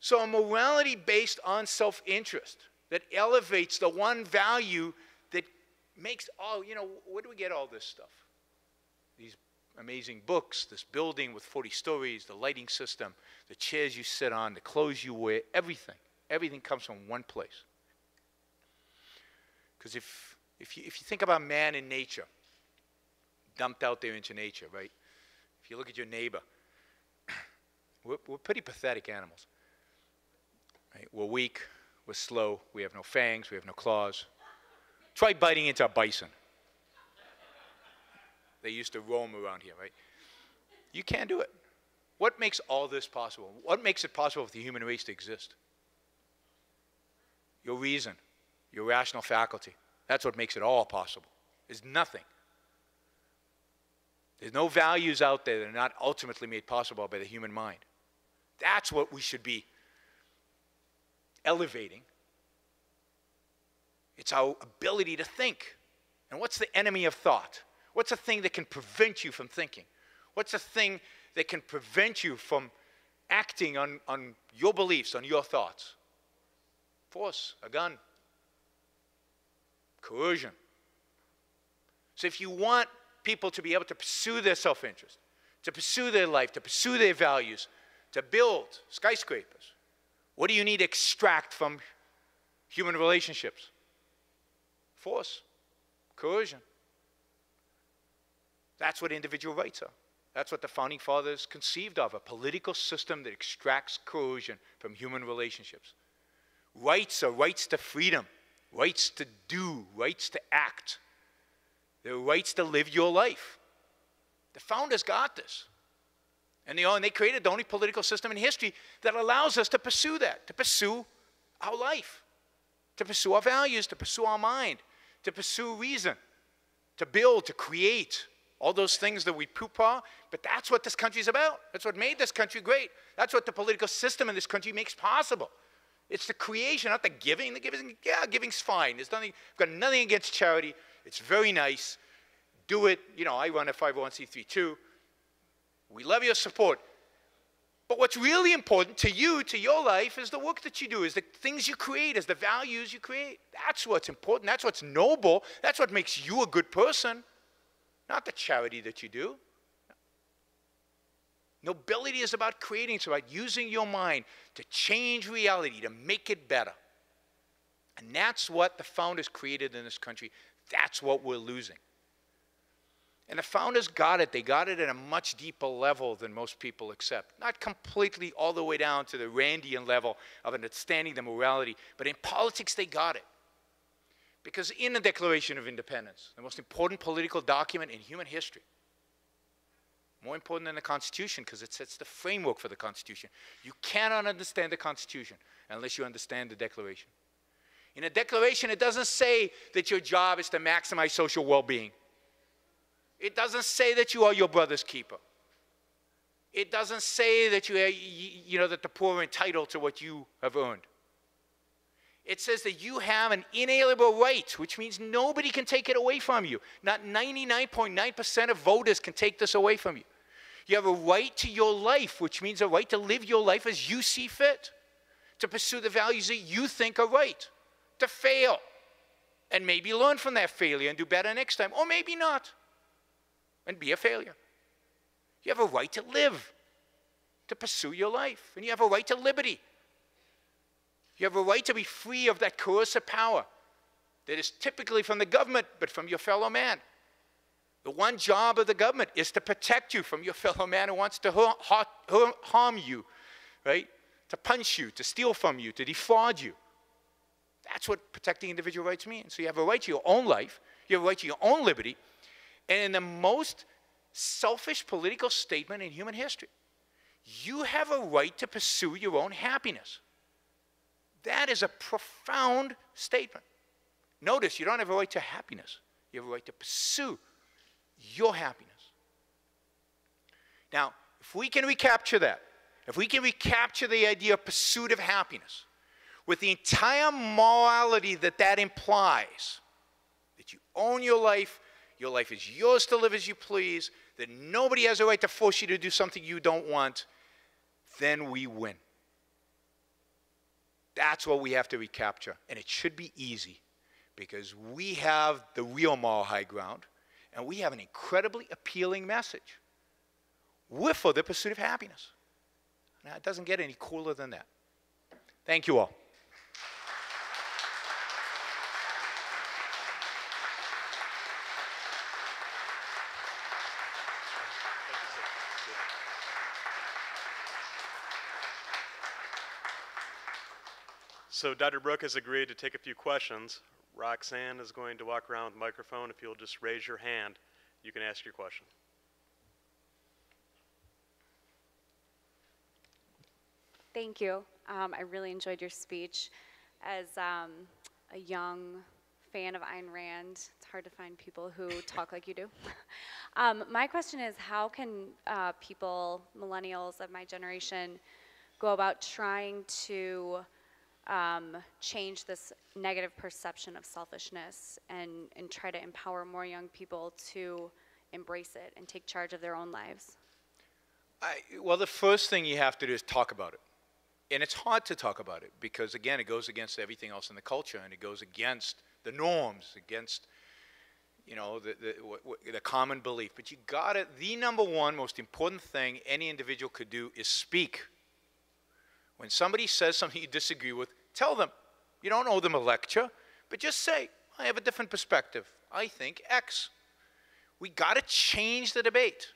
So a morality based on self-interest that elevates the one value that makes all, you know, where do we get all this stuff? These amazing books, this building with forty stories, the lighting system, the chairs you sit on, the clothes you wear, everything. Everything comes from one place. Because if, if, you, if you think about man and nature, dumped out there into nature, right? If you look at your neighbor, we're, we're pretty pathetic animals. Right? We're weak, we're slow, we have no fangs, we have no claws. Try biting into a bison. They used to roam around here, right? You can't do it. What makes all this possible? What makes it possible for the human race to exist? Your reason, your rational faculty. That's what makes it all possible. There's nothing. There's no values out there that are not ultimately made possible by the human mind. That's what we should be elevating It's our ability to think. And what's the enemy of thought? What's a thing that can prevent you from thinking? What's a thing that can prevent you from acting on, on your beliefs, on your thoughts? Force, a gun, coercion. So if you want people to be able to pursue their self-interest, to pursue their life, to pursue their values, to build skyscrapers, what do you need to extract from human relationships? Force, coercion. That's what individual rights are. That's what the Founding Fathers conceived of, a political system that extracts coercion from human relationships. Rights are rights to freedom, rights to do, rights to act. They're rights to live your life. The Founders got this. And they, and they created the only political system in history that allows us to pursue that, to pursue our life, to pursue our values, to pursue our mind, to pursue reason, to build, to create. All those things that we poo-pah, but that's what this country's about. That's what made this country great. That's what the political system in this country makes possible. It's the creation, not the giving. The giving, yeah, giving's fine. There's nothing, I've got nothing against charity. It's very nice. Do it. You know, I run a five oh one c three too. We love your support. But what's really important to you, to your life, is the work that you do, is the things you create, is the values you create. That's what's important. That's what's noble. That's what makes you a good person. Not the charity that you do. Nobility is about creating, it's about using your mind to change reality, to make it better. And that's what the Founders created in this country. That's what we're losing. And the Founders got it. They got it at a much deeper level than most people accept. Not completely all the way down to the Randian level of understanding the morality, but in politics they got it. Because in the Declaration of Independence, the most important political document in human history, more important than the Constitution because it sets the framework for the Constitution. You cannot understand the Constitution unless you understand the Declaration. In a Declaration, it doesn't say that your job is to maximize social well-being. It doesn't say that you are your brother's keeper. It doesn't say that you, you know, that the poor are entitled to what you have earned. It says that you have an inalienable right, which means nobody can take it away from you. Not ninety-nine point nine percent of voters can take this away from you. You have a right to your life, which means a right to live your life as you see fit, to pursue the values that you think are right, to fail, and maybe learn from that failure and do better next time, or maybe not, and be a failure. You have a right to live, to pursue your life, and you have a right to liberty. You have a right to be free of that coercive power that is typically from the government, but from your fellow man. The one job of the government is to protect you from your fellow man who wants to harm you, right? To punch you, to steal from you, to defraud you. That's what protecting individual rights means. So you have a right to your own life, you have a right to your own liberty, and in the most selfish political statement in human history, you have a right to pursue your own happiness. That is a profound statement. Notice, you don't have a right to happiness. You have a right to pursue your happiness. Now, if we can recapture that, if we can recapture the idea of pursuit of happiness with the entire morality that that implies, that you own your life, your life is yours to live as you please, that nobody has a right to force you to do something you don't want, then we win. That's what we have to recapture, and it should be easy because we have the real moral high ground, and we have an incredibly appealing message. We're for the pursuit of happiness. Now, it doesn't get any cooler than that. Thank you all. So Doctor Brook has agreed to take a few questions. Roxanne is going to walk around with the microphone. If you'll just raise your hand, you can ask your question. Thank you. Um, I really enjoyed your speech. As um, a young fan of Ayn Rand, it's hard to find people who talk like you do. um, my question is, how can uh, people, millennials of my generation, go about trying to um, change this negative perception of selfishness and, and try to empower more young people to embrace it and take charge of their own lives? I, well, the first thing you have to do is talk about it. And it's hard to talk about it because, again, it goes against everything else in the culture, and it goes against the norms, against, you know, the, the, w w the common belief. But you gotta, the number one most important thing any individual could do is speak. When somebody says something you disagree with, tell them. You don't owe them a lecture, but just say, I have a different perspective. I think X. We gotta change the debate.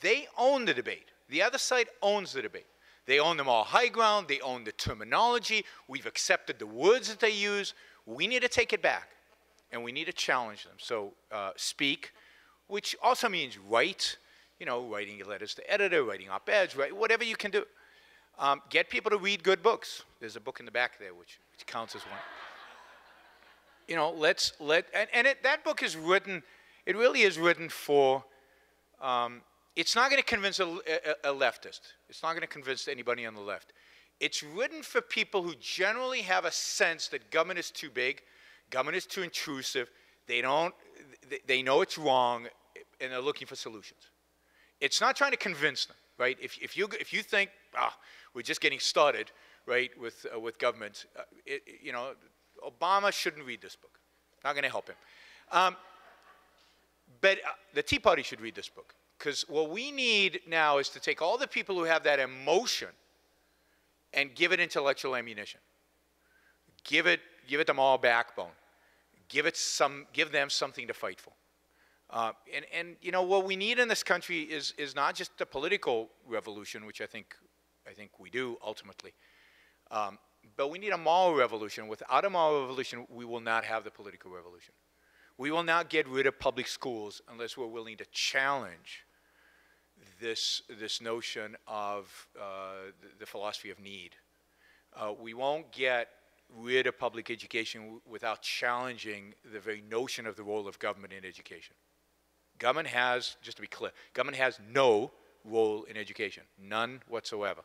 They own the debate. The other side owns the debate. They own the moral high ground. They own the terminology. We've accepted the words that they use. We need to take it back, and we need to challenge them. So uh, speak, which also means write, you know, writing your letters to editor, writing op-eds, write, whatever you can do. Um, get people to read good books. There's a book in the back there, which, which counts as one. You know, let's let, and, and it, that book is written, it really is written for, um, it's not going to convince a, a, a leftist. It's not going to convince anybody on the left. It's written for people who generally have a sense that government is too big, government is too intrusive, they, don't, they, they know it's wrong, and they're looking for solutions. It's not trying to convince them, right? If, if, you, if you think, ah, we're just getting started, right, with, uh, with government, uh, it, you know, Obama shouldn't read this book. Not going to help him. Um, but uh, the Tea Party should read this book. Because what we need now is to take all the people who have that emotion and give it intellectual ammunition. Give it, give it them all backbone. Give it some, give them something to fight for. Uh, and, and you know, what we need in this country is, is not just a political revolution, which I think, I think we do ultimately, um, but we need a moral revolution. Without a moral revolution, we will not have the political revolution. We will not get rid of public schools unless we're willing to challenge this, this notion of uh, the, the philosophy of need. Uh, we won't get rid of public education w without challenging the very notion of the role of government in education. Government has, just to be clear, government has no role in education, none whatsoever.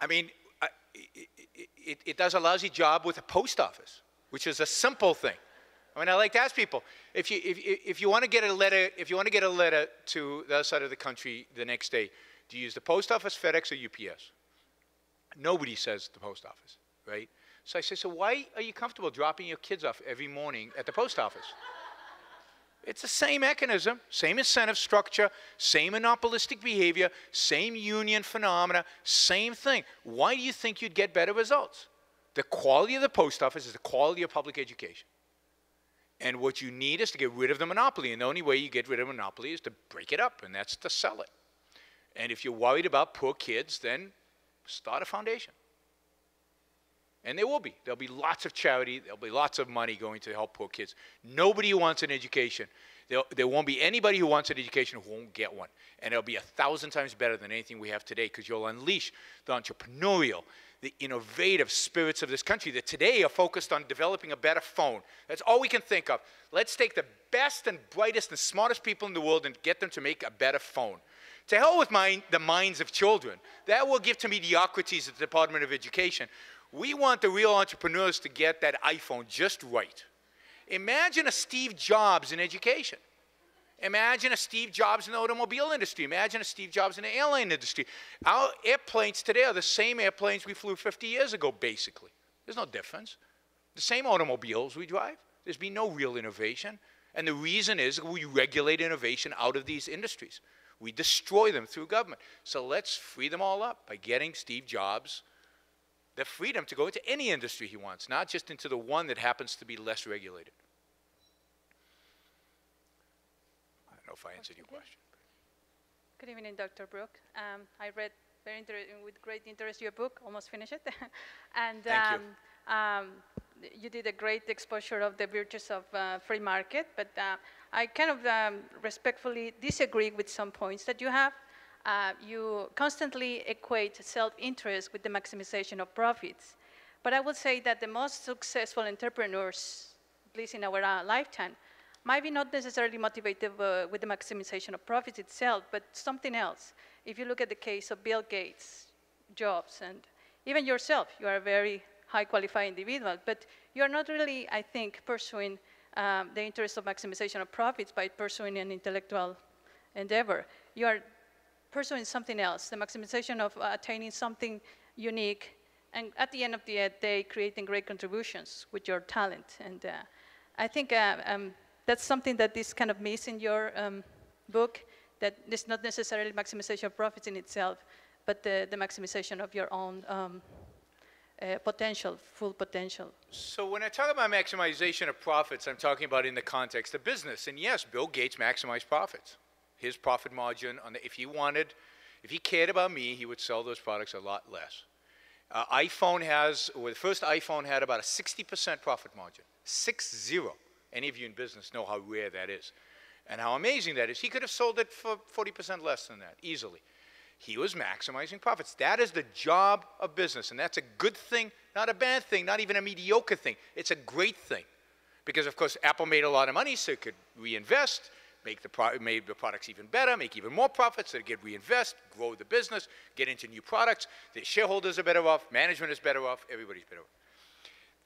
I mean, I, it, it, it does a lousy job with a post office, which is a simple thing. I mean, I like to ask people, if you, if, if you want to get a letter, if you want to get a letter to the other side of the country the next day, do you use the post office, FedEx, or U P S? Nobody says the post office, right? So I say, so why are you comfortable dropping your kids off every morning at the post office? It's the same mechanism, same incentive structure, same monopolistic behavior, same union phenomena, same thing. Why do you think you'd get better results? The quality of the post office is the quality of public education. And what you need is to get rid of the monopoly. And the only way you get rid of monopoly is to break it up, and that's to sell it. And if you're worried about poor kids, then start a foundation. And there will be. There'll be lots of charity. There'll be lots of money going to help poor kids. Nobody who wants an education. There'll, there won't be anybody who wants an education who won't get one. And it'll be a thousand times better than anything we have today, because you'll unleash the entrepreneurial, the innovative spirits of this country that today are focused on developing a better phone. That's all we can think of. Let's take the best and brightest and smartest people in the world and get them to make a better phone. To hell with my, the minds of children. That will give to mediocrities at the Department of Education. We want the real entrepreneurs to get that iPhone just right. Imagine a Steve Jobs in education. Imagine a Steve Jobs in the automobile industry. Imagine a Steve Jobs in the airline industry. Our airplanes today are the same airplanes we flew fifty years ago, basically. There's no difference. The same automobiles we drive. There's been no real innovation. And the reason is we regulate innovation out of these industries. We destroy them through government. So let's free them all up by getting Steve Jobs the freedom to go into any industry he wants, not just into the one that happens to be less regulated. If I answered your question. Good evening, Doctor Brook. Um, I read very with great interest your book, almost finished it. and Thank um, you. Um, you did a great exposure of the virtues of uh, free market, but uh, I kind of um, respectfully disagree with some points that you have. Uh, you constantly equate self-interest with the maximization of profits. But I would say that the most successful entrepreneurs, at least in our uh, lifetime, might be not necessarily motivated uh, with the maximization of profits itself, but something else. if you look at the case of Bill Gates, Jobs, and even yourself, you are a very high qualified individual, but you are not really, I think, pursuing um, the interest of maximization of profits by pursuing an intellectual endeavor. You are pursuing something else, the maximization of uh, attaining something unique, and at the end of the day, creating great contributions with your talent. And uh, I think uh, um, that's something that is kind of missing in your um, book, that it's not necessarily maximization of profits in itself, but the, the maximization of your own um, uh, potential, full potential. So when I talk about maximization of profits, I'm talking about in the context of business. And yes, Bill Gates maximized profits. His profit margin, on the, if he wanted, if he cared about me, he would sell those products a lot less. Uh, iPhone has, well, the first iPhone had about a sixty percent profit margin, six zero. Any of you in business know how rare that is and how amazing that is. He could have sold it for forty percent less than that, easily. He was maximizing profits. That is the job of business, and that's a good thing, not a bad thing, not even a mediocre thing. It's a great thing because, of course, Apple made a lot of money, so it could reinvest, make the, pro make the products even better, make even more profits, so they could reinvest, grow the business, get into new products. Their shareholders are better off, management is better off, everybody's better off.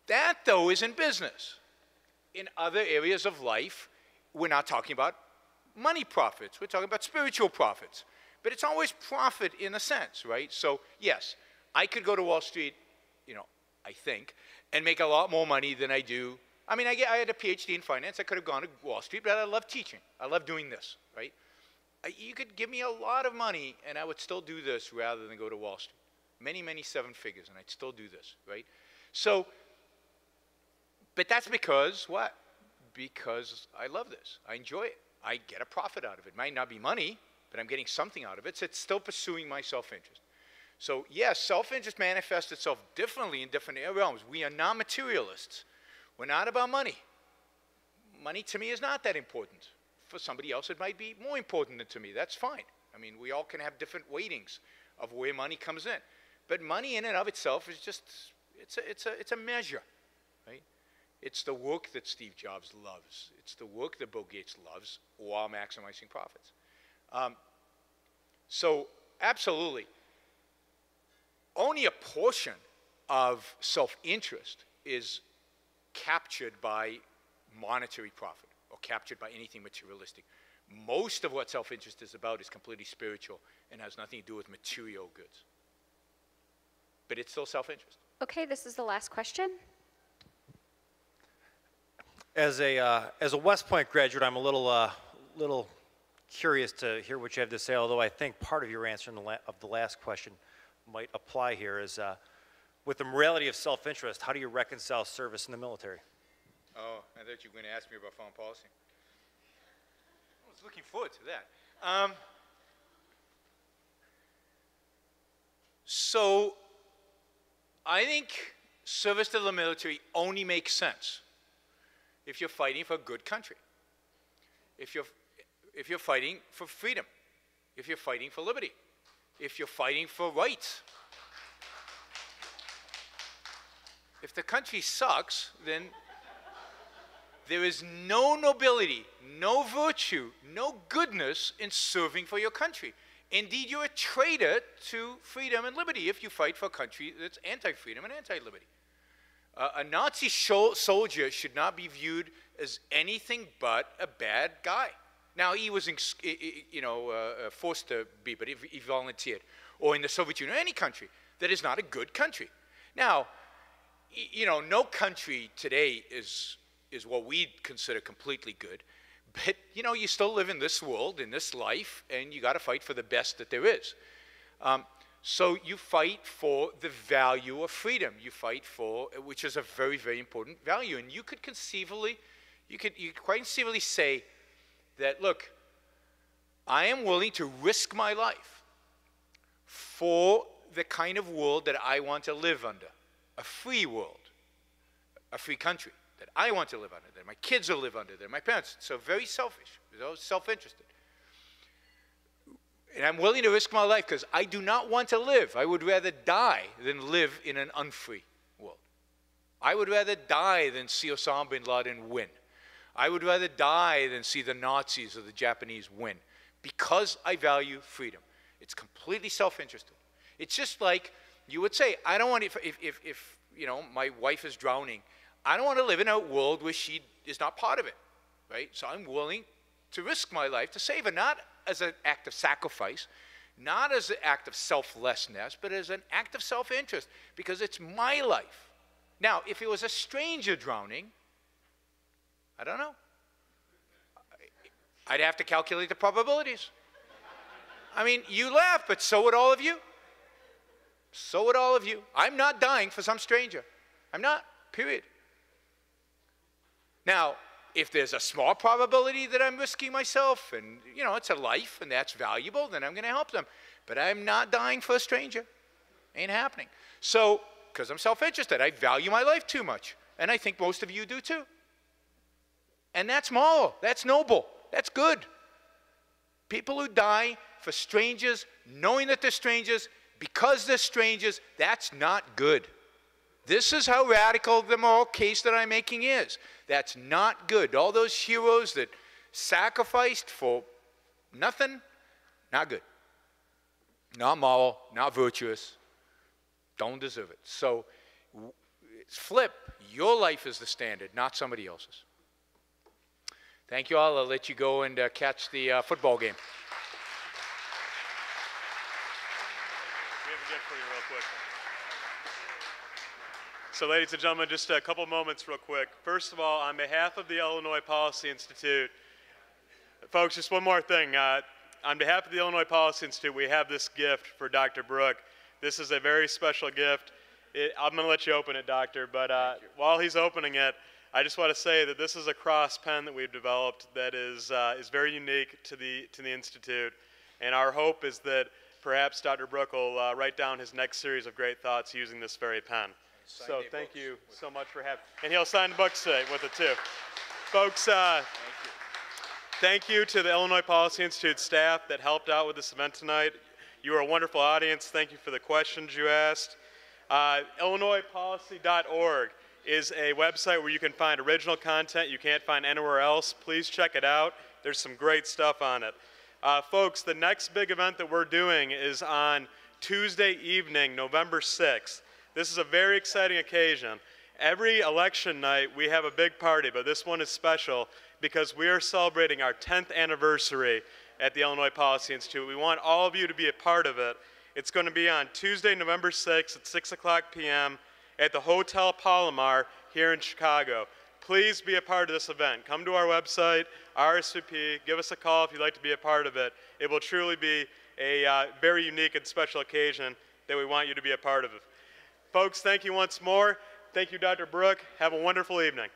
That, though, is in business. In other areas of life, we're not talking about money profits. We're talking about spiritual profits. But it's always profit in a sense, right? So yes, I could go to Wall Street, you know, I think, and make a lot more money than I do. I mean, I, get, I had a PhD in finance. I could have gone to Wall Street, but I love teaching. I love doing this, right? You could give me a lot of money, and I would still do this rather than go to Wall Street. Many, many seven figures, and I'd still do this, right? So, but that's because what? Because I love this. I enjoy it. I get a profit out of it. It might not be money, but I'm getting something out of it, so it's still pursuing my self-interest. So yes, self-interest manifests itself differently in different realms. We are not materialists. We're not about money. Money to me is not that important. For somebody else, it might be more important than to me. That's fine. I mean, we all can have different weightings of where money comes in. But money in and of itself is just, it's a, it's a, it's a measure, right? It's the work that Steve Jobs loves. It's the work that Bill Gates loves while maximizing profits. Um, so, absolutely, only a portion of self-interest is captured by monetary profit or captured by anything materialistic. Most of what self-interest is about is completely spiritual and has nothing to do with material goods. But it's still self-interest. Okay, this is the last question. As a, uh, as a West Point graduate, I'm a little, uh, little... curious to hear what you have to say, although I think part of your answer in the la of the last question might apply here is, uh, with the morality of self-interest, how do you reconcile service in the military? Oh, I thought you were going to ask me about foreign policy. I was looking forward to that. Um, so, I think service to the military only makes sense if you're fighting for a good country. If you're If you're fighting for freedom, if you're fighting for liberty, if you're fighting for rights. If the country sucks, then there is no nobility, no virtue, no goodness in serving for your country. Indeed, you're a traitor to freedom and liberty if you fight for a country that's anti-freedom and anti-liberty. Uh, a Nazi soldier should not be viewed as anything but a bad guy. Now, he was, you know, uh, forced to be, but he, he volunteered. Or in the Soviet Union, any country that is not a good country. Now, you know, no country today is, is what we consider completely good. But, you know, you still live in this world, in this life, and you got to fight for the best that there is. Um, so you fight for the value of freedom. You fight for, which is a very, very important value. And you could conceivably, you could, you could quite conceivably say, that, look, I am willing to risk my life for the kind of world that I want to live under, a free world, a free country that I want to live under, that my kids will live under, that my parents. So very selfish, so self-interested. And I'm willing to risk my life because I do not want to live. I would rather die than live in an unfree world. I would rather die than see Osama bin Laden win. I would rather die than see the Nazis or the Japanese win because I value freedom. It's completely self-interested. It's just like you would say, I don't want to, if, if, if you know, my wife is drowning, I don't want to live in a world where she is not part of it, right? So I'm willing to risk my life to save her, not as an act of sacrifice, not as an act of selflessness, but as an act of self-interest, because it's my life. Now, if it was a stranger drowning, I don't know. I'd have to calculate the probabilities. I mean, you laugh, but so would all of you. So would all of you. I'm not dying for some stranger. I'm not, period. Now, if there's a small probability that I'm risking myself and, you know, it's a life and that's valuable, then I'm going to help them. But I'm not dying for a stranger. Ain't happening. So, because I'm self-interested, I value my life too much. And I think most of you do too. And that's moral. That's noble. That's good. People who die for strangers, knowing that they're strangers, because they're strangers, that's not good. This is how radical the moral case that I'm making is. That's not good. All those heroes that sacrificed for nothing, not good. Not moral, not virtuous, don't deserve it. So flip, your life is the standard, not somebody else's. Thank you all. I'll let you go and uh, catch the uh, football game. We have a gift for you real quick. So ladies and gentlemen, just a couple moments real quick. First of all, on behalf of the Illinois Policy Institute, folks, just one more thing. Uh, on behalf of the Illinois Policy Institute, we have this gift for Doctor Brook. This is a very special gift. It, I'm going to let you open it, Doctor, but uh, while he's opening it, I just want to say that this is a cross pen that we've developed that is, uh, is very unique to the, to the Institute, and our hope is that perhaps Doctor Brook will uh, write down his next series of great thoughts using this very pen. So thank you so much for having me. And he'll sign the books today with it too. Folks, uh, thank you. Thank you to the Illinois Policy Institute staff that helped out with this event tonight. You were a wonderful audience. Thank you for the questions you asked. Uh, Illinois policy dot org. is a website where you can find original content you can't find anywhere else. Please check it out. There's some great stuff on it. Uh, folks, the next big event that we're doing is on Tuesday evening, November sixth. This is a very exciting occasion. Every election night, we have a big party, but this one is special because we are celebrating our tenth anniversary at the Illinois Policy Institute. We want all of you to be a part of it. It's going to be on Tuesday, November sixth at six o'clock p m at the Hotel Palomar here in Chicago. Please be a part of this event. Come to our website, R S V P, give us a call if you'd like to be a part of it. It will truly be a uh, very unique and special occasion that we want you to be a part of. Folks, thank you once more. Thank you, Doctor Brook. Have a wonderful evening.